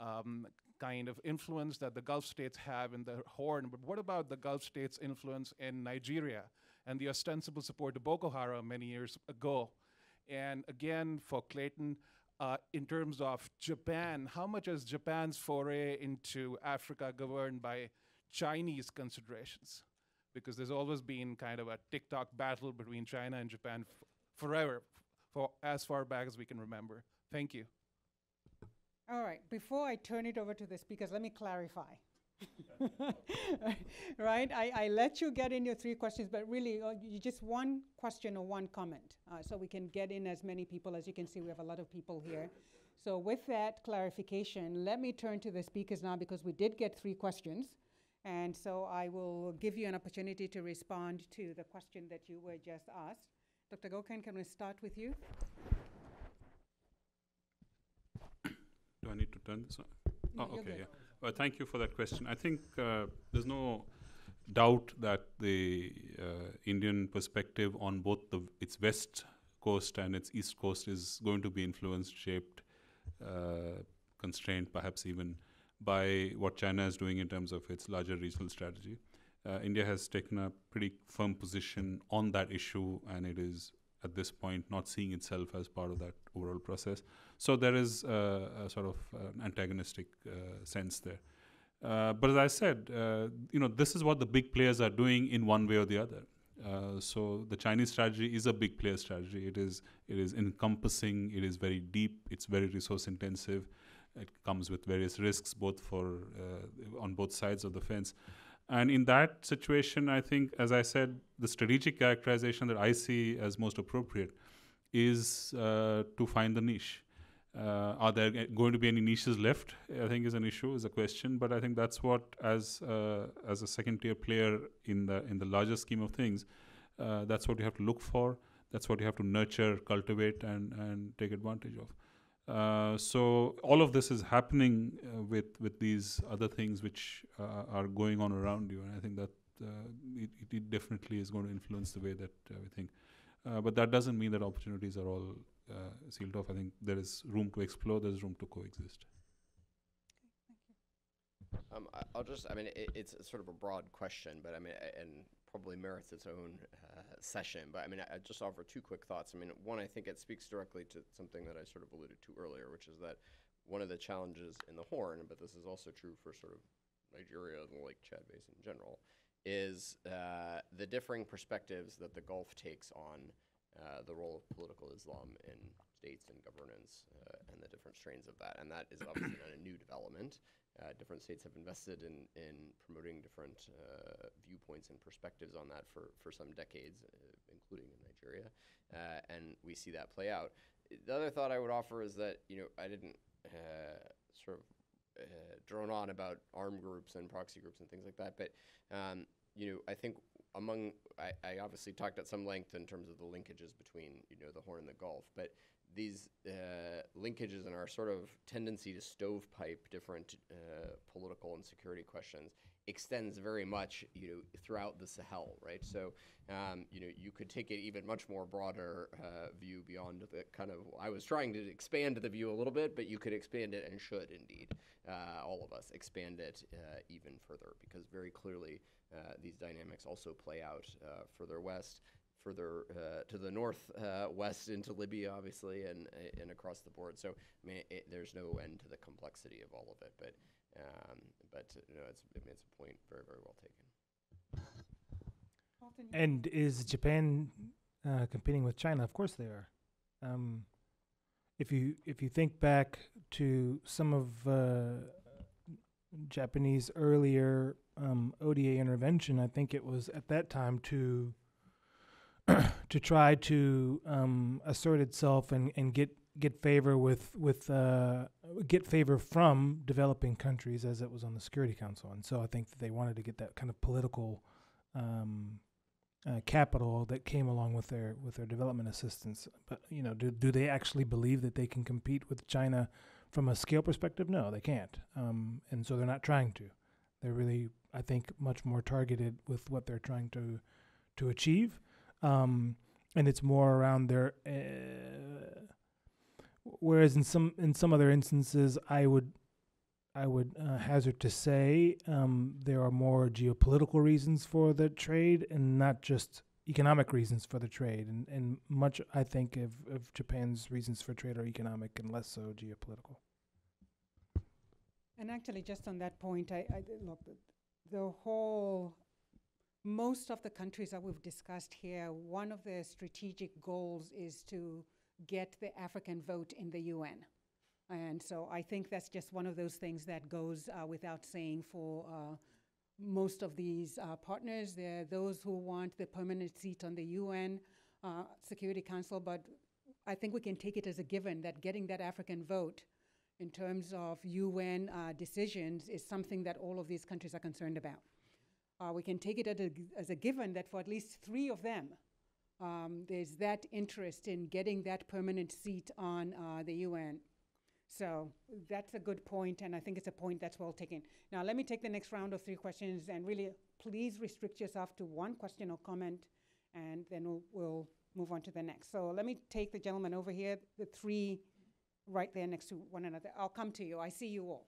um, kind of influence that the Gulf states have in the Horn, but what about the Gulf states' influence in Nigeria and the ostensible support to Boko Haram many years ago? And again, for Clayton, uh, in terms of Japan, how much is Japan's foray into Africa governed by Chinese considerations? Because there's always been kind of a tick-tock battle between China and Japan forever, for as far back as we can remember. Thank you. All right, before I turn it over to the speakers, let me clarify. Right, I, I let you get in your three questions, but really, uh, you just one question or one comment, uh, so we can get in as many people. As you can see, we have a lot of people here. So with that clarification, let me turn to the speakers now, because we did get three questions. And so I will give you an opportunity to respond to the question that you were just asked. Doctor Gokarn, can we start with you? Do I need to turn this on? No, oh, okay. Yeah. Well, thank you for that question. I think uh, there's no doubt that the uh, Indian perspective on both the its west coast and its east coast is going to be influenced, shaped, uh, constrained, perhaps even by what China is doing in terms of its larger regional strategy. Uh, India has taken a pretty firm position on that issue, and it is at this point not seeing itself as part of that overall process. So there is uh, a sort of an antagonistic uh, sense there. Uh, but as I said, uh, you know, this is what the big players are doing in one way or the other. Uh, so the Chinese strategy is a big player strategy. It is, it is encompassing, it is very deep, it's very resource intensive. It comes with various risks, both for, uh, on both sides of the fence. And in that situation, I think, as I said, the strategic characterization that I see as most appropriate is uh, to find the niche. Uh, are there going to be any niches left? I think is an issue, is a question. But I think that's what, as uh, as a second-tier player in the in the larger scheme of things, uh, that's what you have to look for. That's what you have to nurture, cultivate, and and take advantage of. Uh, so all of this is happening uh, with with these other things which uh, are going on around you, and I think that uh, it, it definitely is going to influence the way that uh, we think. Uh, but that doesn't mean that opportunities are all uh, sealed off. I think there is room to explore. There's room to coexist. Okay, thank you. Um, I, I'll just. I mean, it, it's sort of a broad question, but I mean, I, and probably merits its own uh, session, but I mean, I, I just offer two quick thoughts. I mean, one, I think it speaks directly to something that I sort of alluded to earlier, which is that one of the challenges in the Horn, but this is also true for sort of Nigeria and the Lake Chad Basin in general, is uh, the differing perspectives that the Gulf takes on uh, the role of political Islam in states and governance uh, and the different strains of that. And that is obviously not a new development. Uh, different states have invested in, in promoting different uh, viewpoints and perspectives on that for, for some decades, uh, including in Nigeria, uh, and we see that play out. The other thought I would offer is that, you know, I didn't uh, sort of uh, drone on about armed groups and proxy groups and things like that, but, um, you know, I think among, I, I obviously talked at some length in terms of the linkages between, you know, the Horn and the Gulf, but these uh, linkages and our sort of tendency to stovepipe different uh, political and security questions extends very much, you know, throughout the Sahel, right? So, um, you know, you could take it even much more broader uh, view beyond the kind of, I was trying to expand the view a little bit, but you could expand it and should indeed, uh, all of us, expand it uh, even further, because very clearly uh, these dynamics also play out uh, further west, further uh, to the north, uh, west into Libya, obviously, and uh, and across the board. So, I mean, it, there's no end to the complexity of all of it. But, um, but uh, no, it's, I mean, it's a point very, very well taken. And is Japan uh, competing with China? Of course they are. Um, if you if you think back to some of uh, Japanese earlier um, O D A intervention, I think it was at that time to to try to um, assert itself and, and get get favor with with uh, get favor from developing countries, as it was on the Security Council, and so I think that they wanted to get that kind of political um, uh, capital that came along with their with their development assistance. But you know, do do they actually believe that they can compete with China from a scale perspective? No, they can't, um, and so they're not trying to. They're really, I think, much more targeted with what they're trying to to achieve. Um, and it's more around their, uh, whereas in some, in some other instances, I would, I would uh, hazard to say, um, there are more geopolitical reasons for the trade and not just economic reasons for the trade. And, and much, I think, of, of Japan's reasons for trade are economic and less so geopolitical. And actually, just on that point, I, I look, the whole, most of the countries that we've discussed here, one of their strategic goals is to get the African vote in the U N. And so I think that's just one of those things that goes uh, without saying for uh, most of these uh, partners. There are those who want the permanent seat on the U N uh, Security Council, but I think we can take it as a given that getting that African vote in terms of U N uh, decisions is something that all of these countries are concerned about. Uh, we can take it at a, as a given that for at least three of them, um, there's that interest in getting that permanent seat on uh, the U N. So that's a good point, and I think it's a point that's well taken. Now, let me take the next round of three questions, and really, please restrict yourself to one question or comment, and then we'll, we'll move on to the next. So let me take the gentleman over here, the three right there next to one another. I'll come to you. I see you all.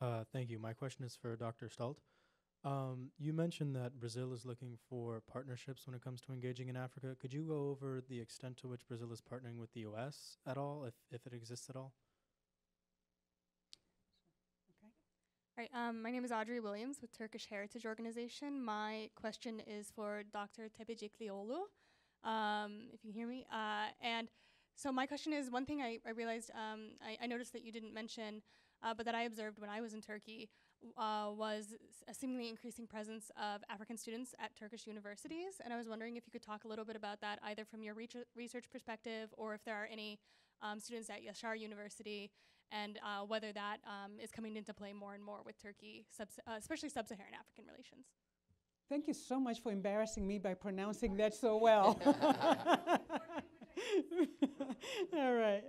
Uh, thank you. My question is for Doctor Stolte. Um, you mentioned that Brazil is looking for partnerships when it comes to engaging in Africa. Could you go over the extent to which Brazil is partnering with the U S at all, if, if it exists at all? All right, um, my name is Audrey Williams with Turkish Heritage Organization. My question is for Doctor Tepeciklioğlu, um, if you hear me. Uh, and so my question is, one thing I, I realized, um, I, I noticed that you didn't mention, uh, but that I observed when I was in Turkey, uh, was a seemingly increasing presence of African students at Turkish universities. And I was wondering if you could talk a little bit about that, either from your research perspective, or if there are any um, students at Yasar University, and uh, whether that um, is coming into play more and more with Turkey, sub uh, especially sub-Saharan African relations. Thank you so much for embarrassing me by pronouncing that so well. All right.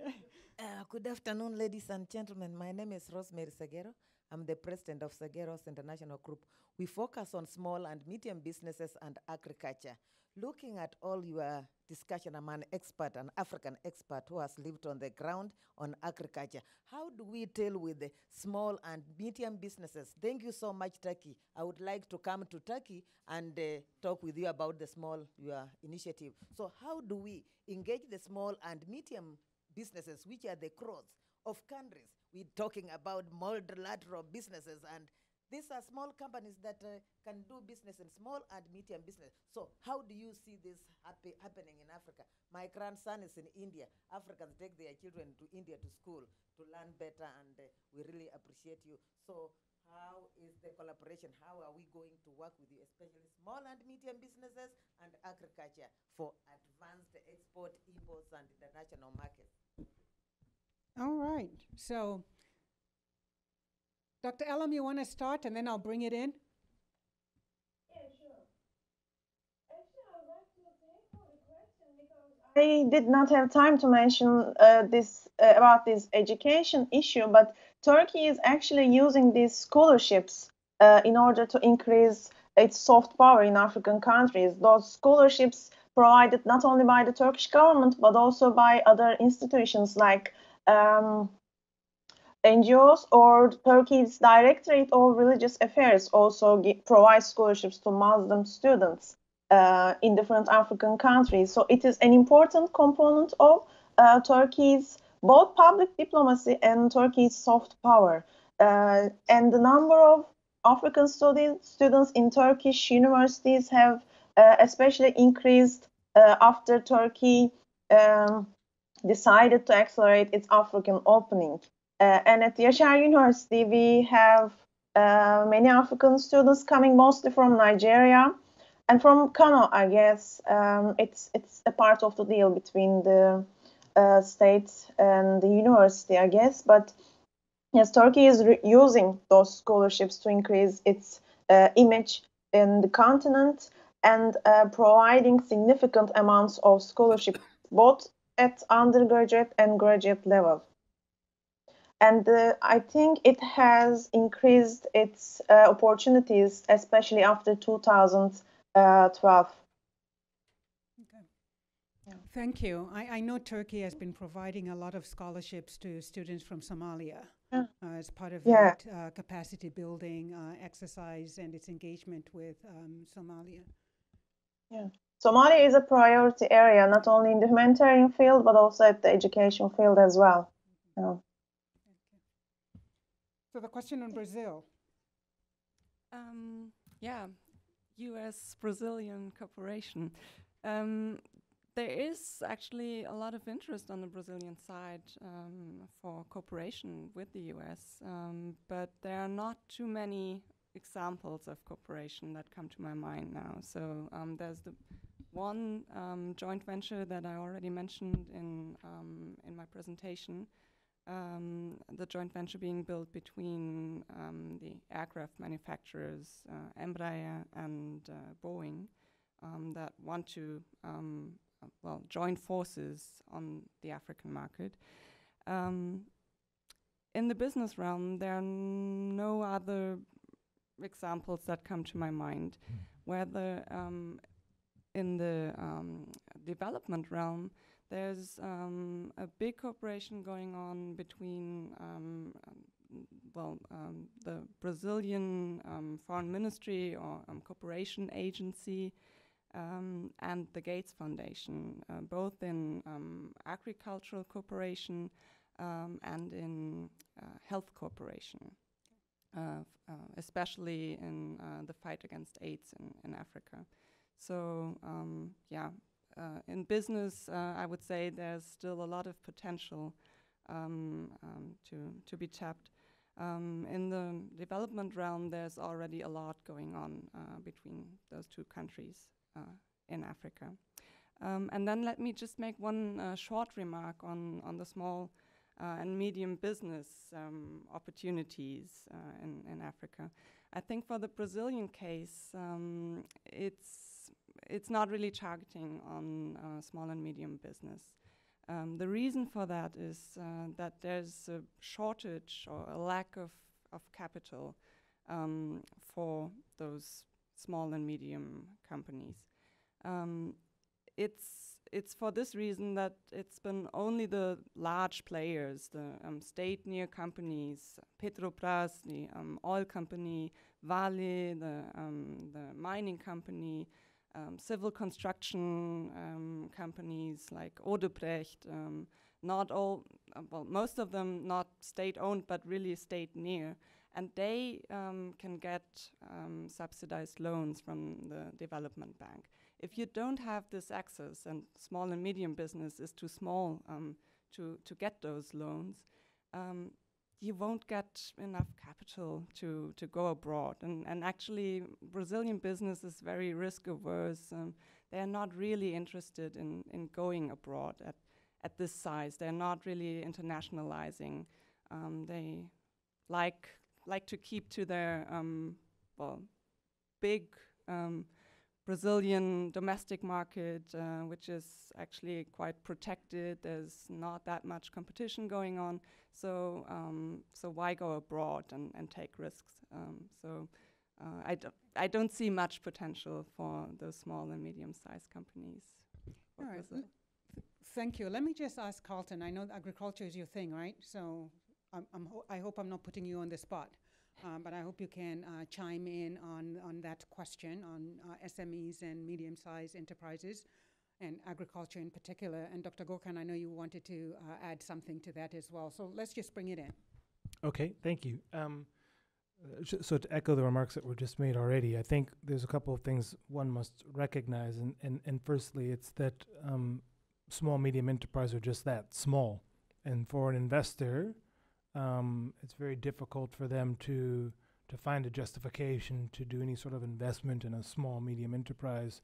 Uh, good afternoon, ladies and gentlemen. My name is Rosemary Sagero. I'm the president of Sagero's International Group. We focus on small and medium businesses and agriculture. Looking at all your discussion, I'm an expert, an African expert who has lived on the ground on agriculture. How do we deal with the small and medium businesses? Thank you so much, Turkey. I would like to come to Turkey and uh, talk with you about the small your initiative. So how do we engage the small and medium businesses, which are the cross of countries? We're talking about multilateral businesses, and these are small companies that uh, can do business in small and medium business. So how do you see this happy, happening in Africa? My grandson is in India. Africans take their children to India to school to learn better, and uh, we really appreciate you. So how is the collaboration? How are we going to work with you, especially small and medium businesses and agriculture, for advanced export, imports, and international markets? All right. So, Doctor Elem, you want to start, and then I'll bring it in? Yeah, sure. Actually, I would like to thank for the question, because I did not have time to mention uh, this uh, about this education issue, but Turkey is actually using these scholarships uh, in order to increase its soft power in African countries. Those scholarships provided not only by the Turkish government, but also by other institutions like Um, N G Os, or Turkey's Directorate of Religious Affairs also provides scholarships to Muslim students uh, in different African countries. So it is an important component of uh, Turkey's both public diplomacy and Turkey's soft power. Uh, and the number of African student, students in Turkish universities have uh, especially increased uh, after Turkey um, decided to accelerate its African opening. Uh, and at Yasar University, we have uh, many African students coming mostly from Nigeria and from Kano, I guess. Um, it's, it's a part of the deal between the uh, state and the university, I guess. But yes, Turkey is re using those scholarships to increase its uh, image in the continent, and uh, providing significant amounts of scholarships, both at undergraduate and graduate level. And uh, I think it has increased its uh, opportunities, especially after two thousand twelve. Okay. Yeah. Thank you. I, I know Turkey has been providing a lot of scholarships to students from Somalia yeah. uh, as part of yeah. that uh, capacity building uh, exercise and its engagement with um, Somalia. Yeah. Somalia is a priority area, not only in the humanitarian field, but also at the education field as well. Mm-hmm. yeah. So the question on Brazil. Um, yeah, U S Brazilian cooperation. Um, there is actually a lot of interest on the Brazilian side um, for cooperation with the U S, um, but there are not too many examples of cooperation that come to my mind now. So um, there's the one um, joint venture that I already mentioned in, um, in my presentation, Um, the joint venture being built between um, the aircraft manufacturers, uh, Embraer and uh, Boeing, um, that want to, um, well, join forces on the African market. Um, in the business realm, there are no other examples that come to my mind. Mm. Whether um, in the um, development realm, there's um, a big cooperation going on between um, um, well, um, the Brazilian um, Foreign Ministry or um, Cooperation Agency um, and the Gates Foundation, uh, both in um, agricultural cooperation um, and in uh, health cooperation, uh, uh, especially in uh, the fight against AIDS in, in Africa. So, um, yeah. Uh, in business, uh, I would say there's still a lot of potential um, um, to, to be tapped. Um, in the development realm, there's already a lot going on uh, between those two countries uh, in Africa. Um, and then let me just make one uh, short remark on, on the small uh, and medium business um, opportunities uh, in, in Africa. I think for the Brazilian case, um, it's It's not really targeting on uh, small and medium business. Um, the reason for that is uh, that there's a shortage or a lack of, of capital um, for those small and medium companies. Um, it's, it's for this reason that it's been only the large players, the um, state near companies, Petrobras, the um, oil company, Vale, the, um, the mining company, civil construction um, companies like Odebrecht, um, not all, uh, well, most of them not state-owned, but really state-near. And they um, can get um, subsidized loans from the development bank. If you don't have this access, and small and medium business is too small um, to, to get those loans, um, you won't get enough capital to, to go abroad. And, and actually, Brazilian business is very risk averse. Um, they're not really interested in, in going abroad at, at this size. They're not really internationalizing. Um, they like, like to keep to their um, well, big um, Brazilian domestic market, uh, which is actually quite protected. There's not that much competition going on, so um, so why go abroad and, and take risks? Um, so uh, I, d I don't see much potential for those small and medium-sized companies. All right. Th thank you. Let me just ask Carlton. I know agriculture is your thing, right? So I'm, I'm ho I hope I'm not putting you on the spot. Um, but I hope you can uh, chime in on, on that question on uh, S M Es and medium-sized enterprises and agriculture in particular. And Doctor Gokarn, I know you wanted to uh, add something to that as well. So let's just bring it in. Okay, thank you. Um, so to echo the remarks that were just made already, I think there's a couple of things one must recognize. And, and, and firstly, it's that um, small, medium enterprises are just that, small. And for an investor, Um, it's very difficult for them to to find a justification to do any sort of investment in a small, medium enterprise,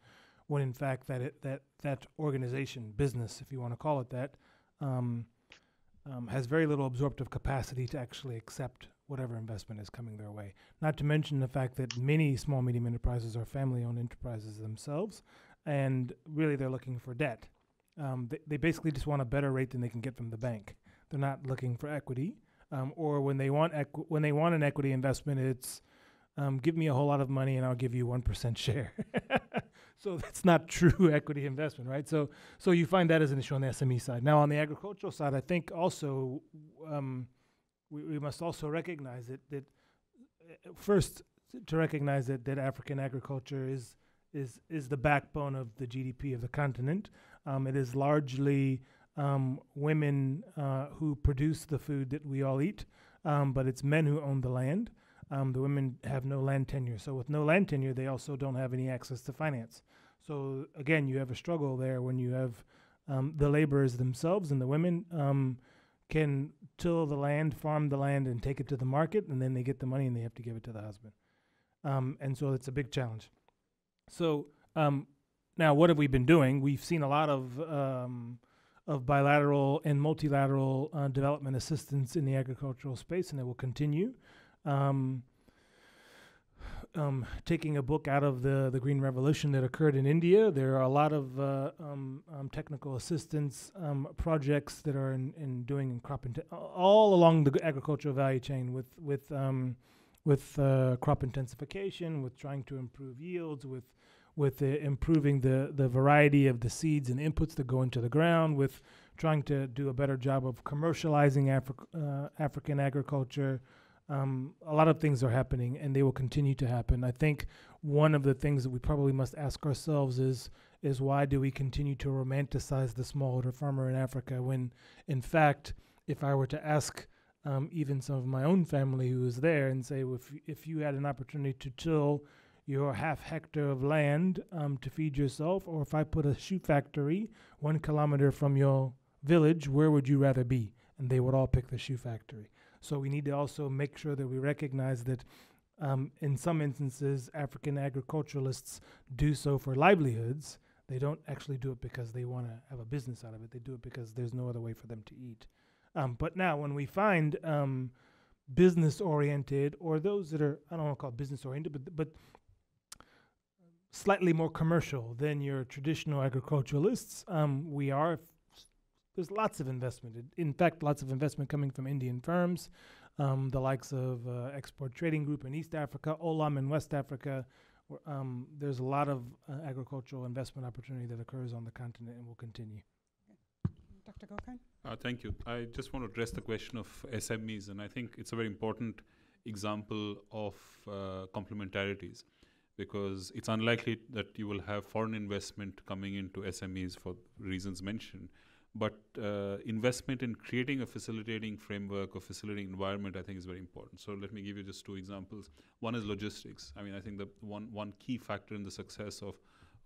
when in fact that it, that that organization, business, if you want to call it that, um, um, has very little absorptive capacity to actually accept whatever investment is coming their way. Not to mention the fact that many small, medium enterprises are family-owned enterprises themselves, and really they're looking for debt. Um, they, they basically just want a better rate than they can get from the bank. They're not looking for equity. Um, or when they want equi when they want an equity investment, it's um, give me a whole lot of money and I'll give you one percent share. So that's not true equity investment, right? So so you find that as an issue on the S M E side. Now on the agricultural side, I think also um, we, we must also recognize that that uh, first to recognize that that African agriculture is is is the backbone of the G D P of the continent. Um, it is largely Um, women uh, who produce the food that we all eat, um, but it's men who own the land. Um, the women have no land tenure. So with no land tenure, they also don't have any access to finance. So again, you have a struggle there when you have um, the laborers themselves and the women um, can till the land, farm the land, and take it to the market, and then they get the money and they have to give it to the husband. Um, and so it's a big challenge. So um, now what have we been doing? We've seen a lot of um, of bilateral and multilateral uh, development assistance in the agricultural space, and it will continue. Um, um, taking a book out of the, the Green Revolution that occurred in India. There are a lot of uh, um, um, technical assistance um, projects that are in, in doing in crop int- all along the agricultural value chain with with um, with uh, crop intensification, with trying to improve yields, with with uh, improving the the variety of the seeds and inputs that go into the ground, with trying to do a better job of commercializing Afri- uh, African agriculture. Um, a lot of things are happening, and they will continue to happen. I think one of the things that we probably must ask ourselves is, is why do we continue to romanticize the smallholder farmer in Africa when, in fact, if I were to ask um, even some of my own family who is there and say, well, if, if you had an opportunity to till your half hectare of land um, to feed yourself, or if I put a shoe factory one kilometer from your village, where would you rather be? And they would all pick the shoe factory. So we need to also make sure that we recognize that um, in some instances, African agriculturalists do so for livelihoods. They don't actually do it because they want to have a business out of it. They do it because there's no other way for them to eat. Um, but now when we find um, business-oriented, or those that are, I don't want to call it business-oriented, but, but slightly more commercial than your traditional agriculturalists, um, we are... There's lots of investment. In fact, lots of investment coming from Indian firms, um, the likes of uh, Export Trading Group in East Africa, Olam in West Africa. Um, there's a lot of uh, agricultural investment opportunity that occurs on the continent and will continue. Doctor Gokarn? Uh, thank you. I just want to address the question of S M Es, and I think it's a very important example of uh, complementarities, because it's unlikely that you will have foreign investment coming into S M Es for reasons mentioned. But uh, investment in creating a facilitating framework or facilitating environment, I think, is very important. So let me give you just two examples. One is logistics. I mean, I think the one one key factor in the success of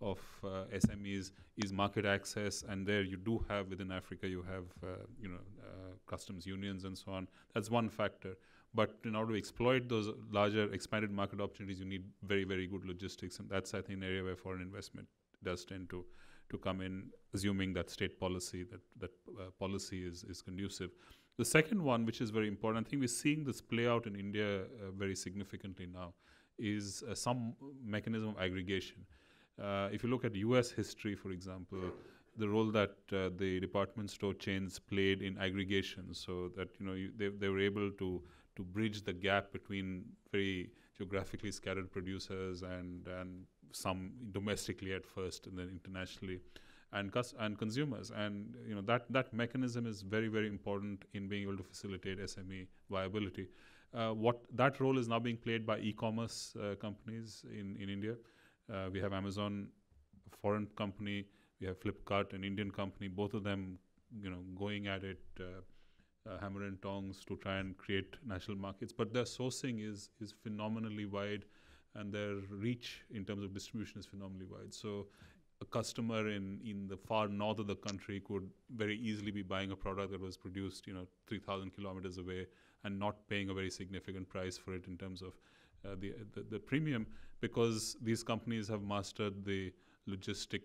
of uh, S M Es is market access, and there you do have within Africa, you have uh, you know uh, customs unions and so on. That's one factor. But in order to exploit those larger expanded market opportunities, you need very very good logistics, and that's, I think, an area where foreign investment does tend to. to come in, assuming that state policy, that, that uh, policy is, is conducive. The second one, which is very important, I think we're seeing this play out in India uh, very significantly now, is uh, some mechanism of aggregation. Uh, if you look at U S history, for example, the role that uh, the department store chains played in aggregation, so that you know you, they, they were able to, to bridge the gap between very geographically scattered producers and, and some domestically at first and then internationally, and cus and consumers, and you know that that mechanism is very very important in being able to facilitate S M E viability. Uh, what that role is now being played by e-commerce uh, companies in in India. Uh, we have Amazon, a foreign company. We have Flipkart, an Indian company. Both of them, you know, going at it uh, uh, hammer and tongs to try and create national markets. But their sourcing is is phenomenally wide, and their reach in terms of distribution is phenomenally wide. So a customer in, in the far north of the country could very easily be buying a product that was produced, you know, three thousand kilometers away and not paying a very significant price for it in terms of uh, the, the, the premium, because these companies have mastered the logistic,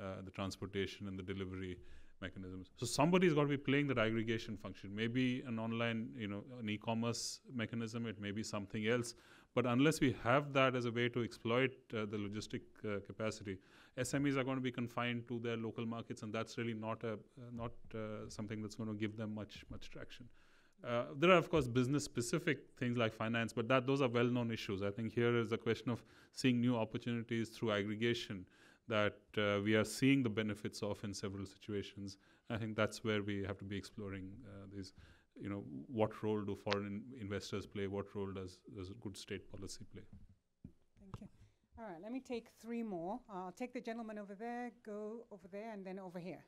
uh, the transportation and the delivery mechanisms. So somebody's got to be playing that aggregation function. Maybe an online, you know, an e-commerce mechanism, it may be something else. But unless we have that as a way to exploit uh, the logistic uh, capacity, S M Es are going to be confined to their local markets, and that's really not a uh, not uh, something that's going to give them much much traction. Uh, there are of course business-specific things like finance, but that those are well-known issues. I think here is a question of seeing new opportunities through aggregation that uh, we are seeing the benefits of in several situations. I think that's where we have to be exploring uh, these. You know, what role do foreign in investors play? What role does, does good state policy play? Thank you. All right, let me take three more. I'll take the gentleman over there, go over there, and then over here.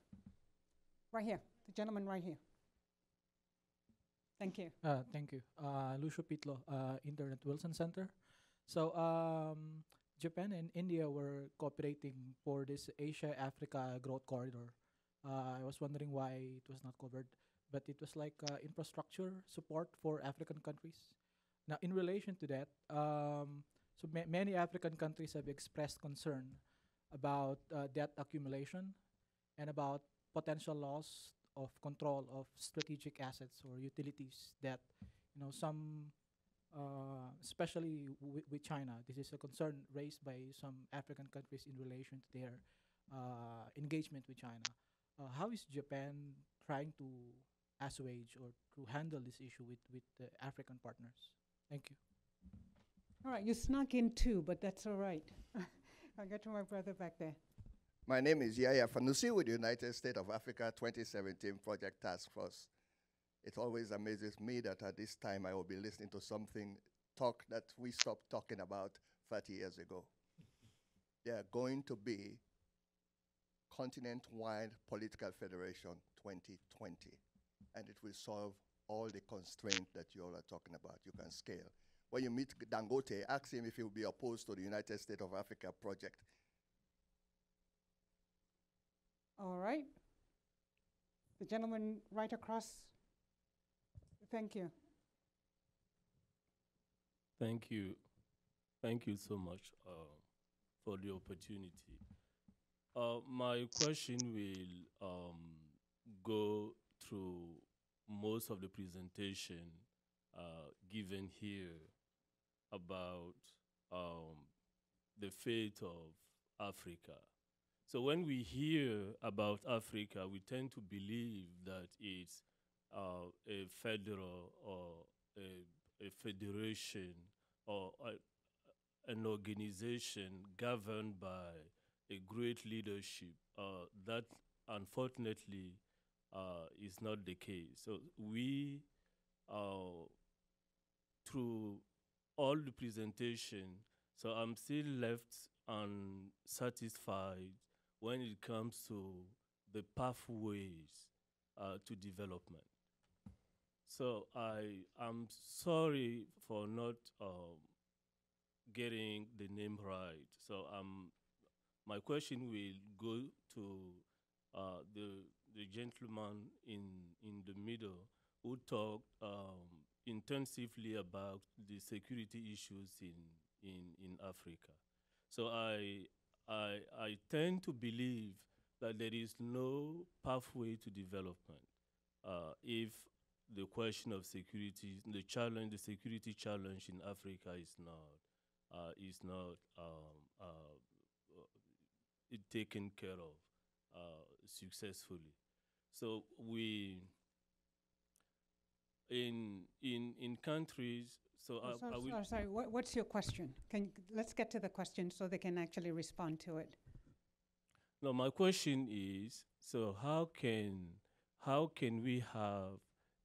Right here, the gentleman right here. Thank you. Uh, thank you. Uh, Lucio Pitlo, uh, Internet Wilson Center. So um, Japan and India were cooperating for this Asia-Africa growth corridor. Uh, I was wondering why it was not covered. But it was like uh, infrastructure support for African countries. Now, in relation to that, um, so ma many African countries have expressed concern about uh, debt accumulation and about potential loss of control of strategic assets or utilities that, you know, some uh, especially w with China. This is a concern raised by some African countries in relation to their uh, engagement with China. Uh, how is Japan trying to assuage or to handle this issue with, with the African partners? Thank you. All right, you snuck in too, but that's all right. I'll get to my brother back there. My name is Yahya Fanusi with the United States of Africa twenty seventeen Project Task Force. It always amazes me that at this time I will be listening to something talk that we stopped talking about thirty years ago. There are going to be continent-wide political federation twenty twenty, and it will solve all the constraints that you all are talking about. You can scale. When you meet Dangote, ask him if he will be opposed to the United States of Africa project. All right. The gentleman right across. Thank you. Thank you. Thank you so much uh, for the opportunity. Uh, my question will um, go through most of the presentation uh, given here about um, the fate of Africa. So when we hear about Africa, we tend to believe that it's uh, a federal or a, a federation or a, an organization governed by a great leadership. Uh, that, unfortunately, uh, is not the case. So we, uh, through all the presentation, so I'm still left unsatisfied when it comes to the pathways uh, to development. So I am sorry for not um, getting the name right. So um, my question will go to uh, the, the gentleman in, in the middle who talked um, intensively about the security issues in, in, in Africa. So I, I, I tend to believe that there is no pathway to development uh, if the question of security, the challenge, the security challenge in Africa is not, uh, is not um, uh, taken care of uh, successfully. So we, in in in countries. So oh, I, sorry, I will sorry, sorry. What, what's your question? Can you, let's get to the question so they can actually respond to it. No, my question is: so how can how can we have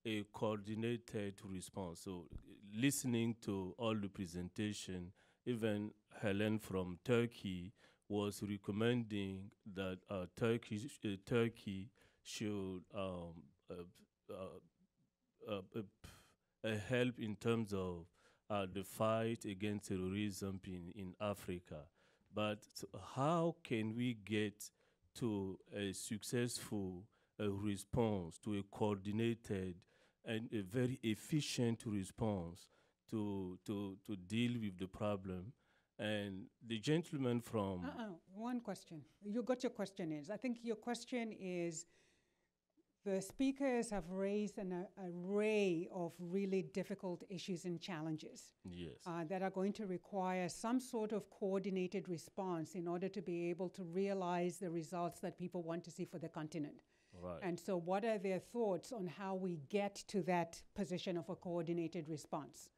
a coordinated response? So listening to all the presentation, even Helen from Turkey was recommending that uh, Turkey uh, Turkey should um, uh, uh, uh, uh, Uh, help in terms of uh, the fight against terrorism in, in Africa. But so how can we get to a successful uh, response, to a coordinated and a very efficient response to, to, to deal with the problem? And the gentleman from... Uh-uh, one question. You got your question is. I think your question is... The speakers have raised an uh, array of really difficult issues and challenges yes. uh, that are going to require some sort of coordinated response in order to be able to realize the results that people want to see for the continent. Right. And so what are their thoughts on how we get to that position of a coordinated response?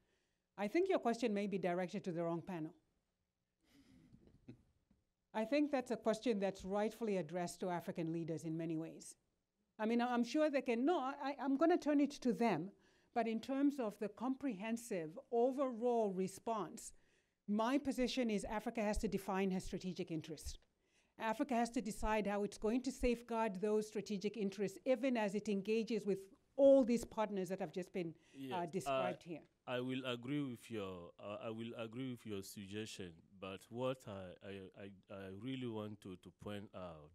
I think your question may be directed to the wrong panel. I think that's a question that's rightfully addressed to African leaders in many ways. I mean, I'm sure they can, no, I, I'm going to turn it to them, but in terms of the comprehensive overall response, my position is Africa has to define her strategic interests. Africa has to decide how it's going to safeguard those strategic interests, even as it engages with all these partners that have just been yes, uh, described I, here. I will agree with your, uh, I will agree with your suggestion, but what I, I, I, I really want to, to point out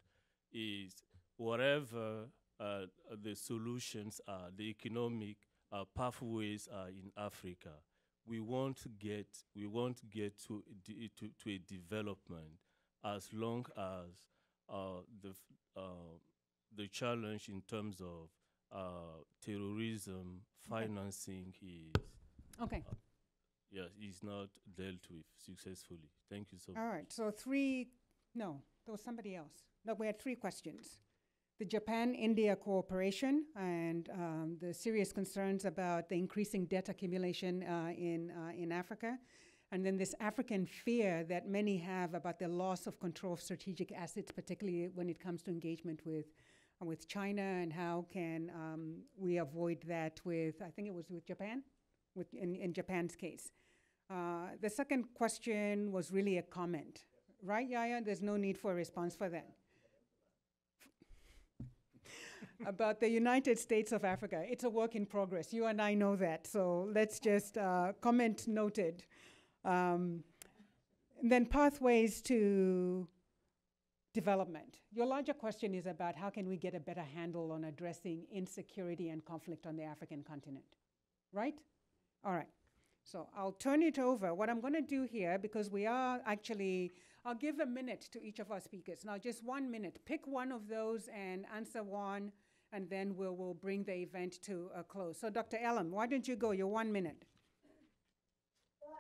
is whatever Uh, the solutions are, the economic uh, pathways are in Africa. We won't get, we won't get to, de to, to a development as long as uh, the, uh, the challenge in terms of uh, terrorism financing okay. is... Okay. Uh, yeah, is not dealt with successfully. Thank you so much. All right, so three, no, there was somebody else. No, we had three questions. The Japan-India cooperation and um, the serious concerns about the increasing debt accumulation uh, in, uh, in Africa. And then this African fear that many have about the loss of control of strategic assets, particularly when it comes to engagement with, uh, with China, and how can um, we avoid that with, I think it was with Japan, with, in, in Japan's case. Uh, the second question was really a comment, right, Yaya? There's no need for a response for that. About the United States of Africa. It's a work in progress. You and I know that. So let's just uh, comment noted. Um, and then pathways to development. Your larger question is about how can we get a better handle on addressing insecurity and conflict on the African continent, right? All right. So I'll turn it over. What I'm going to do here, because we are actually, I'll give a minute to each of our speakers. Now, just one minute. Pick one of those and answer one, and then we'll, we'll bring the event to a close. So, Doctor Elem, why don't you go? You're one minute. Well,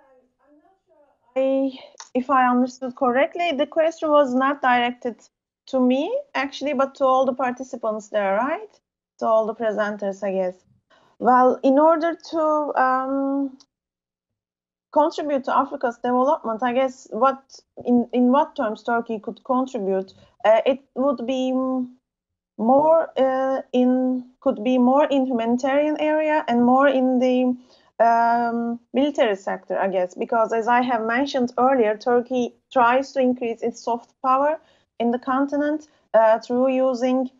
I'm not sure I, if I understood correctly, the question was not directed to me, actually, but to all the participants there, right? To all the presenters, I guess. Well, in order to... Um, contribute to Africa's development, I guess what in, in what terms Turkey could contribute, uh, it would be more uh, in could be more in humanitarian area and more in the um, military sector, I guess, because as I have mentioned earlier, Turkey tries to increase its soft power in the continent uh, through using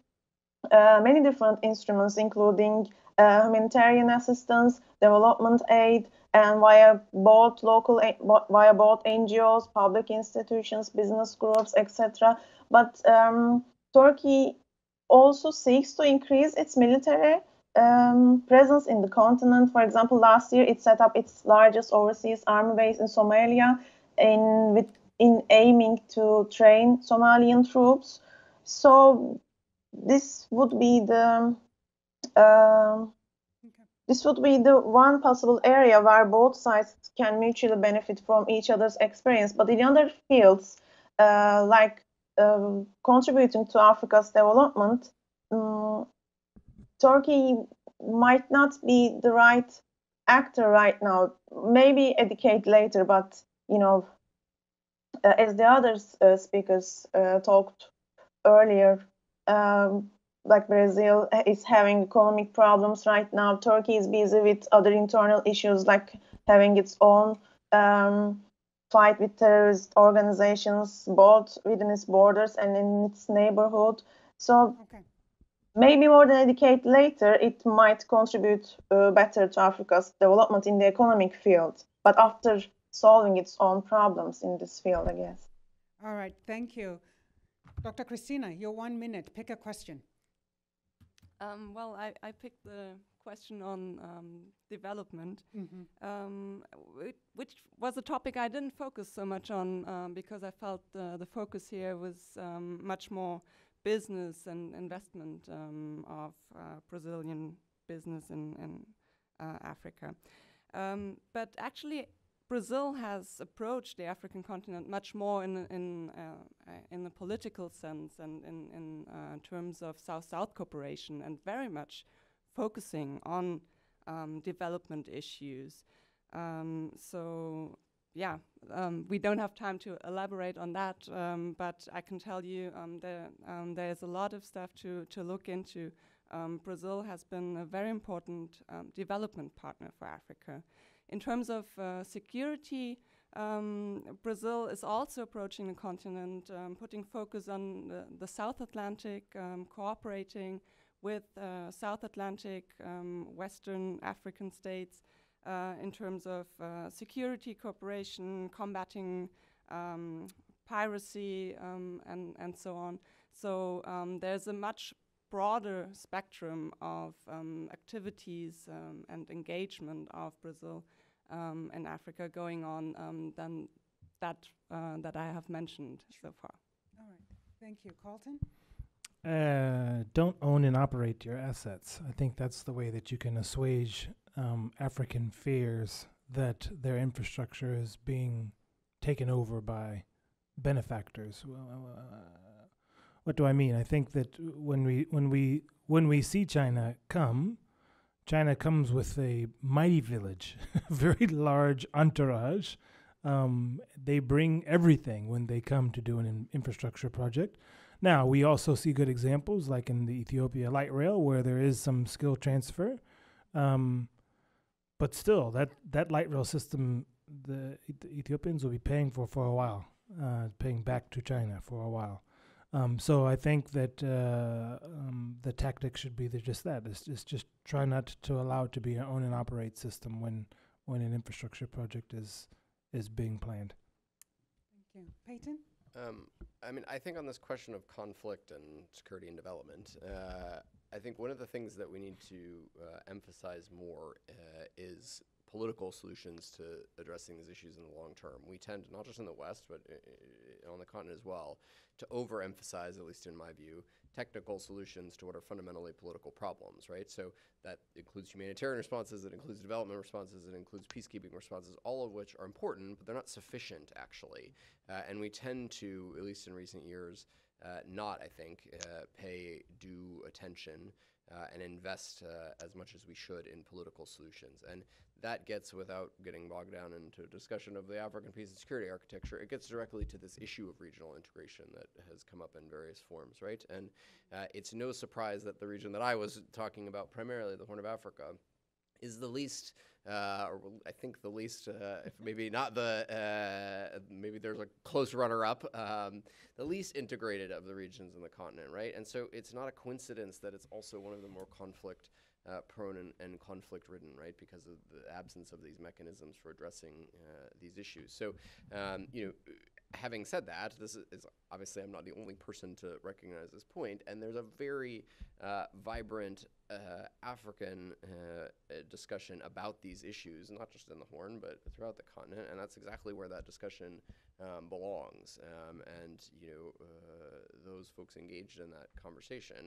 uh, many different instruments, including uh, humanitarian assistance, development aid, and via both local, via both N G Os, public institutions, business groups, et cetera. But um, Turkey also seeks to increase its military um, presence in the continent. For example, last year it set up its largest overseas army base in Somalia, in with in aiming to train Somalian troops. So this would be the. Uh, This would be the one possible area where both sides can mutually benefit from each other's experience. But in other fields, uh, like um, contributing to Africa's development, um, Turkey might not be the right actor right now. Maybe a decade later, but you know, uh, as the other uh, speakers uh, talked earlier, um, like Brazil is having economic problems right now. Turkey is busy with other internal issues, like having its own um, fight with terrorist organizations, both within its borders and in its neighborhood. So okay. Maybe more than a decade later, it might contribute uh, better to Africa's development in the economic field, but after solving its own problems in this field, I guess. All right, thank you. Doctor Christina, your one minute, pick a question. Um, well, I, I picked the question on um, development, mm-hmm. um, which, which was a topic I didn't focus so much on um, because I felt uh, the focus here was um, much more business and investment um, of uh, Brazilian business in, in uh, Africa. Um, but actually, Brazil has approached the African continent much more in in uh, in the political sense and in in uh, terms of South-South cooperation, and very much focusing on um, development issues. Um, so yeah, um, we don't have time to elaborate on that, um, but I can tell you um, there um, there's a lot of stuff to to look into. Um, Brazil has been a very important um, development partner for Africa. In terms of uh, security, um, Brazil is also approaching the continent, um, putting focus on the, the South Atlantic, um, cooperating with uh, South Atlantic, um, Western African states uh, in terms of uh, security cooperation, combating um, piracy, um, and, and so on. So um, there's a much broader spectrum of um, activities um, and engagement of Brazil um, and Africa going on um, than that uh, that I have mentioned so far. All right, thank you. Carlton? Uh, don't own and operate your assets. I think that's the way that you can assuage um, African fears that their infrastructure is being taken over by benefactors. Well, uh, what do I mean? I think that when we when we when we see China come, China comes with a mighty village, very large entourage. Um, they bring everything when they come to do an in infrastructure project. Now, we also see good examples, like in the Ethiopia light rail, where there is some skill transfer. Um, but still, that, that light rail system, the, the Ethiopians will be paying for for a while, uh, paying back to China for a while. Um, so I think that uh, um, the tactic should be just that. It's, it's just try not to allow it to be an own and operate system when, when an infrastructure project is... is being planned. Thank you. Peyton? Um, I mean, I think on this question of conflict and security and development, uh, I think one of the things that we need to uh, emphasize more uh, is political solutions to addressing these issues in the long term. We tend, not just in the West, but uh, on the continent as well, to overemphasize, at least in my view, technical solutions to what are fundamentally political problems, right? So that includes humanitarian responses, it includes development responses, it includes peacekeeping responses, all of which are important, but they're not sufficient, actually. Uh, and we tend to, at least in recent years, uh, not, I think, uh, pay due attention uh, and invest uh, as much as we should in political solutions. And that gets, without getting bogged down into a discussion of the African peace and security architecture, it gets directly to this issue of regional integration that has come up in various forms, right? And uh, it's no surprise that the region that I was talking about primarily, the Horn of Africa, is the least, uh, or I think the least, uh, if maybe not the, uh, maybe there's a close runner-up, um, the least integrated of the regions in the continent, right? And so it's not a coincidence that it's also one of the more conflict Uh, prone and, and conflict-ridden, right, because of the absence of these mechanisms for addressing uh, these issues. So, um, you know, having said that, this is, is obviously I'm not the only person to recognize this point, and there's a very uh, vibrant uh, African uh, discussion about these issues, not just in the Horn, but throughout the continent, and that's exactly where that discussion um, belongs. Um, and, you know, uh, those folks engaged in that conversation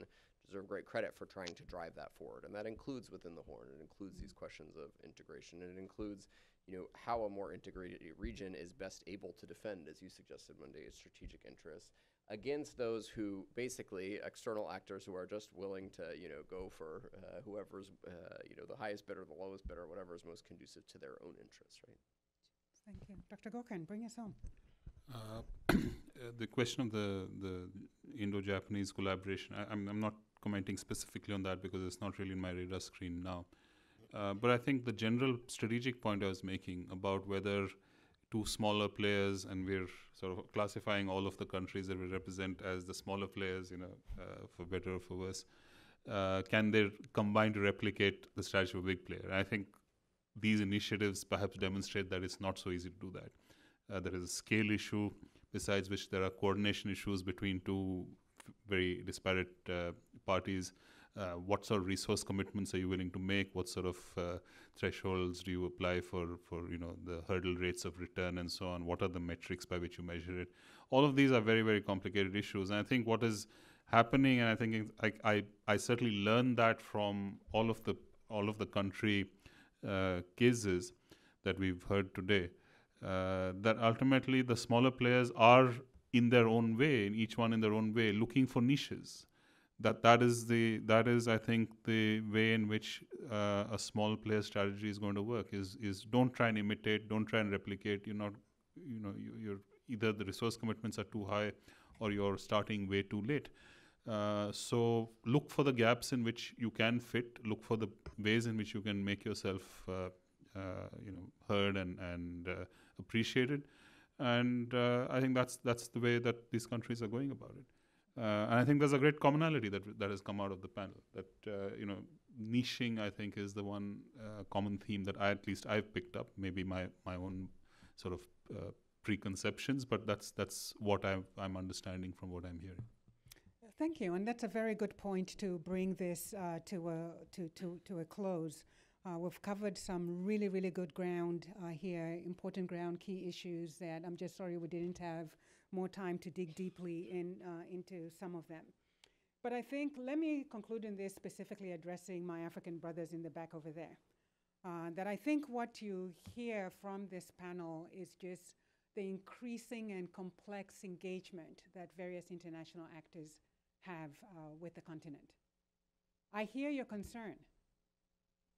deserve great credit for trying to drive that forward. And that includes within the Horn, it includes these questions of integration, and it includes, you know, how a more integrated region is best able to defend, as you suggested, Monde, its strategic interests against those who basically external actors who are just willing to, you know, go for uh, whoever's, uh, you know, the highest bidder, the lowest bidder, whatever is most conducive to their own interests, right? Thank you. Doctor Gokarn, bring us home. Uh, uh, the question of the, the Indo-Japanese collaboration, I, I'm, I'm not commenting specifically on that because it's not really in my radar screen now. Uh, but I think the general strategic point I was making about whether two smaller players, and we're sort of classifying all of the countries that we represent as the smaller players, you know, uh, for better or for worse, uh, can they combine to replicate the strategy of a big player? And I think these initiatives perhaps demonstrate that it's not so easy to do that. Uh, there is a scale issue, besides which there are coordination issues between two very disparate uh, parties. Uh, what sort of resource commitments are you willing to make? What sort of uh, thresholds do you apply for, for you know, the hurdle rates of return and so on? What are the metrics by which you measure it? All of these are very, very complicated issues. And I think what is happening, and I think I, I, I certainly learned that from all of the, all of the country uh, cases that we've heard today, uh, that ultimately the smaller players are in their own way, and each one in their own way, looking for niches. That that is the that is I think the way in which uh, a small player strategy is going to work is is don't try and imitate, don't try and replicate. You're not, you know, you, you're either the resource commitments are too high, or you're starting way too late. Uh, so look for the gaps in which you can fit. Look for the ways in which you can make yourself, uh, uh, you know, heard and and uh, appreciated. And uh, I think that's that's the way that these countries are going about it. Uh, and I think there's a great commonality that that has come out of the panel. That uh, you know, niching I think is the one uh, common theme that I at least I've picked up. Maybe my my own sort of uh, preconceptions, but that's that's what I'm I'm understanding from what I'm hearing. Thank you, and that's a very good point to bring this uh, to a to to to a close. Uh, we've covered some really really good ground uh, here, important ground, key issues that I'm just sorry we didn't have more time to dig deeply in, uh, into some of them. But I think, let me conclude in this specifically addressing my African brothers in the back over there. uh, that I think what you hear from this panel is just the increasing and complex engagement that various international actors have uh, with the continent. I hear your concern.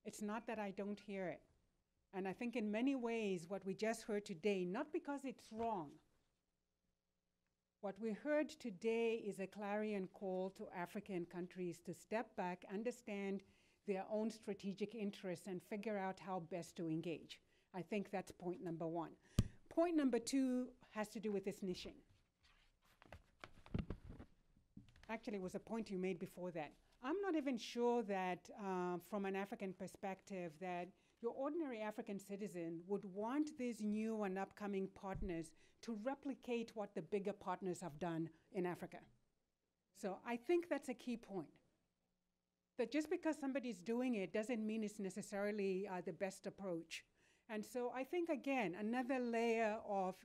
It's not that I don't hear it. And I think in many ways what we just heard today, not because it's wrong, what we heard today is a clarion call to African countries to step back, understand their own strategic interests, and figure out how best to engage. I think that's point number one. Point number two has to do with this niching. Actually, it was a point you made before that. I'm not even sure that uh, from an African perspective that your ordinary African citizen would want these new and upcoming partners to replicate what the bigger partners have done in Africa. So I think that's a key point. That just because somebody's doing it doesn't mean it's necessarily uh, the best approach. And so I think, again, another layer of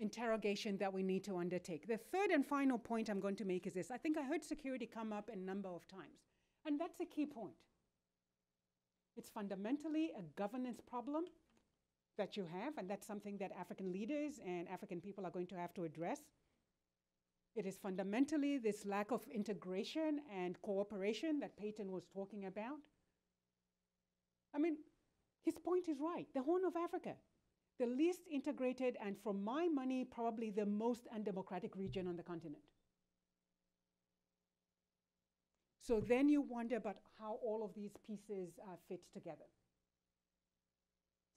interrogation that we need to undertake. The third and final point I'm going to make is this. I think I heard security come up a number of times, and that's a key point. It's fundamentally a governance problem that you have, and that's something that African leaders and African people are going to have to address. It is fundamentally this lack of integration and cooperation that Peyton was talking about. I mean, his point is right. The Horn of Africa, the least integrated and, for my money, probably the most undemocratic region on the continent. So then you wonder about how all of these pieces uh, fit together.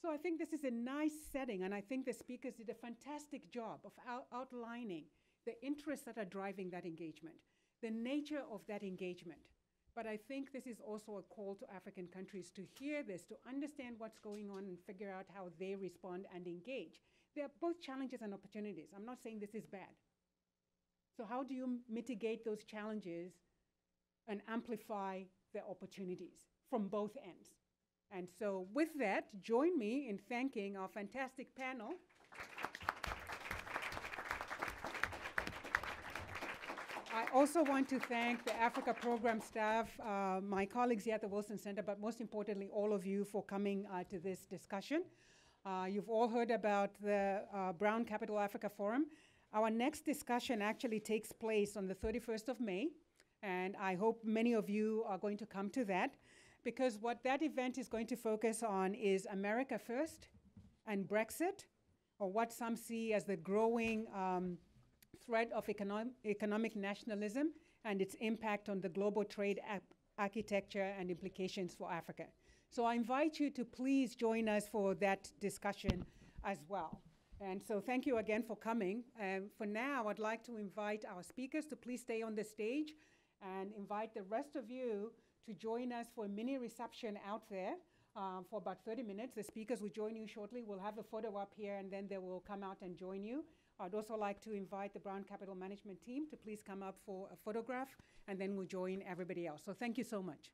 So I think this is a nice setting, and I think the speakers did a fantastic job of out outlining the interests that are driving that engagement, the nature of that engagement. But I think this is also a call to African countries to hear this, to understand what's going on and figure out how they respond and engage. There are both challenges and opportunities. I'm not saying this is bad. So how do you mitigate those challenges and amplify the opportunities from both ends? And so with that, join me in thanking our fantastic panel. I also want to thank the Africa Program staff, uh, my colleagues here at the Wilson Center, but most importantly, all of you for coming uh, to this discussion. Uh, you've all heard about the uh, Brown Capital Africa Forum. Our next discussion actually takes place on the thirty-first of May. And I hope many of you are going to come to that, because what that event is going to focus on is America First and Brexit, or what some see as the growing um, threat of economic, economic nationalism and its impact on the global trade architecture and implications for Africa. So I invite you to please join us for that discussion as well. And so thank you again for coming. Um, for now, I'd like to invite our speakers to please stay on the stage, and invite the rest of you to join us for a mini reception out there um, for about thirty minutes. The speakers will join you shortly. We'll have a photo up here, and then they will come out and join you. I'd also like to invite the Brown Capital Management team to please come up for a photograph, and then we'll join everybody else. So thank you so much.